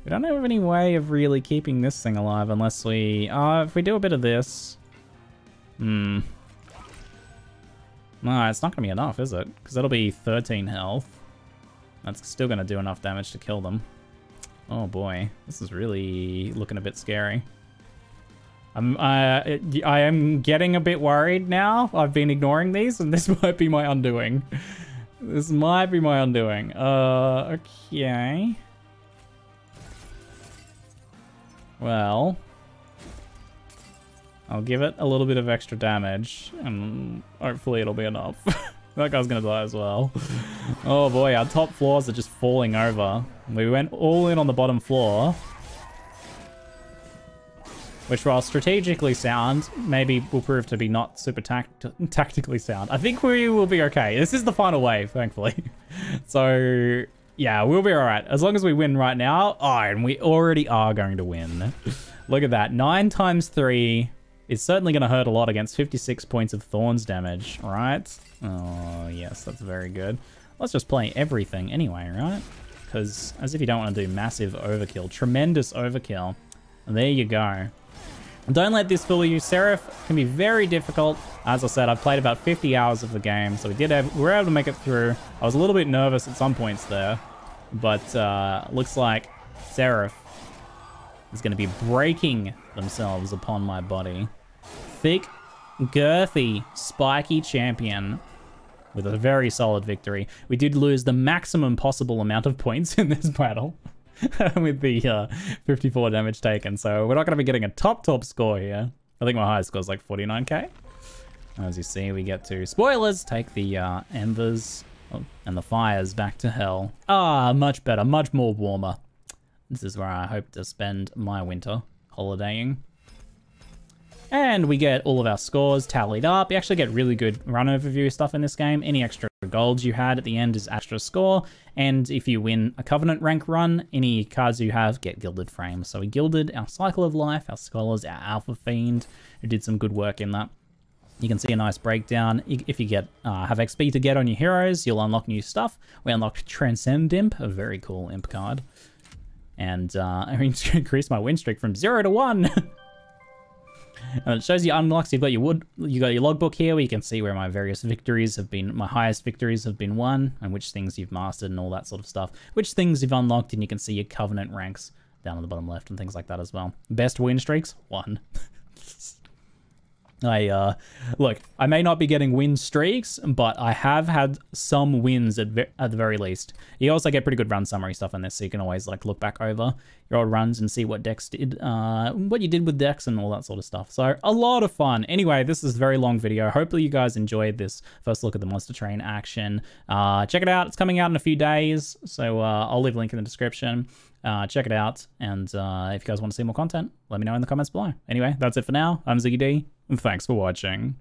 We don't have any way of really keeping this thing alive unless we... Uh, if we do a bit of this... Hmm... No, it's not going to be enough, is it? Because that'll be thirteen health. That's still going to do enough damage to kill them. Oh boy, this is really looking a bit scary. I'm, I, I am getting a bit worried now. I've been ignoring these, and this might be my undoing. This might be my undoing. Uh, okay. Well... I'll give it a little bit of extra damage, and hopefully it'll be enough. That guy's gonna die as well. Oh boy, our top floors are just falling over. We went all in on the bottom floor, which, while strategically sound, maybe will prove to be not super tact tactically sound. I think we will be okay. This is the final wave, thankfully. So, yeah, we'll be all right. As long as we win right now. Oh, and we already are going to win. Look at that, nine times three. It's certainly going to hurt a lot against fifty-six points of thorns damage, right? Oh, yes, that's very good. Let's just play everything anyway, right? Because as if you don't want to do massive overkill, tremendous overkill. There you go. Don't let this fool you. Seraph can be very difficult. As I said, I've played about fifty hours of the game, so we did have, we were able to make it through. I was a little bit nervous at some points there, but uh, looks like Seraph is going to be breaking themselves upon my body. Thick, girthy, spiky champion with a very solid victory. We did lose the maximum possible amount of points in this battle with the uh, fifty-four damage taken. So we're not going to be getting a top, top score here. I think my highest score is like forty-nine K. As you see, we get to, spoilers, take the uh, embers oh, and the fires back to hell. Ah, much better, much more warmer. This is where I hope to spend my winter holidaying. And we get all of our scores tallied up. You actually get really good run overview stuff in this game. Any extra gold you had at the end is extra score. And if you win a Covenant rank run, any cards you have get Gilded Frames. So we gilded our Cycle of Life, our Scholars, our Alpha Fiend, who did some good work in that. You can see a nice breakdown. If you get uh, have X P to get on your heroes, you'll unlock new stuff. We unlocked Transcend Imp, a very cool imp card. And uh, I increased my win streak from zero to one. And it shows you unlocks. You've got your wood, you got your logbook here, where you can see where my various victories have been, my highest victories have been won, and which things you've mastered and all that sort of stuff. Which things you've unlocked, and you can see your Covenant ranks down on the bottom left and things like that as well. Best win streaks, one. I, uh, look, I may not be getting win streaks, but I have had some wins at, ve at the very least. You also get pretty good run summary stuff in this, so you can always, like, look back over your old runs and see what decks did, uh, what you did with decks and all that sort of stuff. So, a lot of fun. Anyway, this is a very long video. Hopefully you guys enjoyed this first look at the Monster Train action. Uh, check it out. It's coming out in a few days, so uh, I'll leave a link in the description. Uh, check it out, and uh, if you guys want to see more content, let me know in the comments below. Anyway, that's it for now. I'm ZiggyD, and thanks for watching.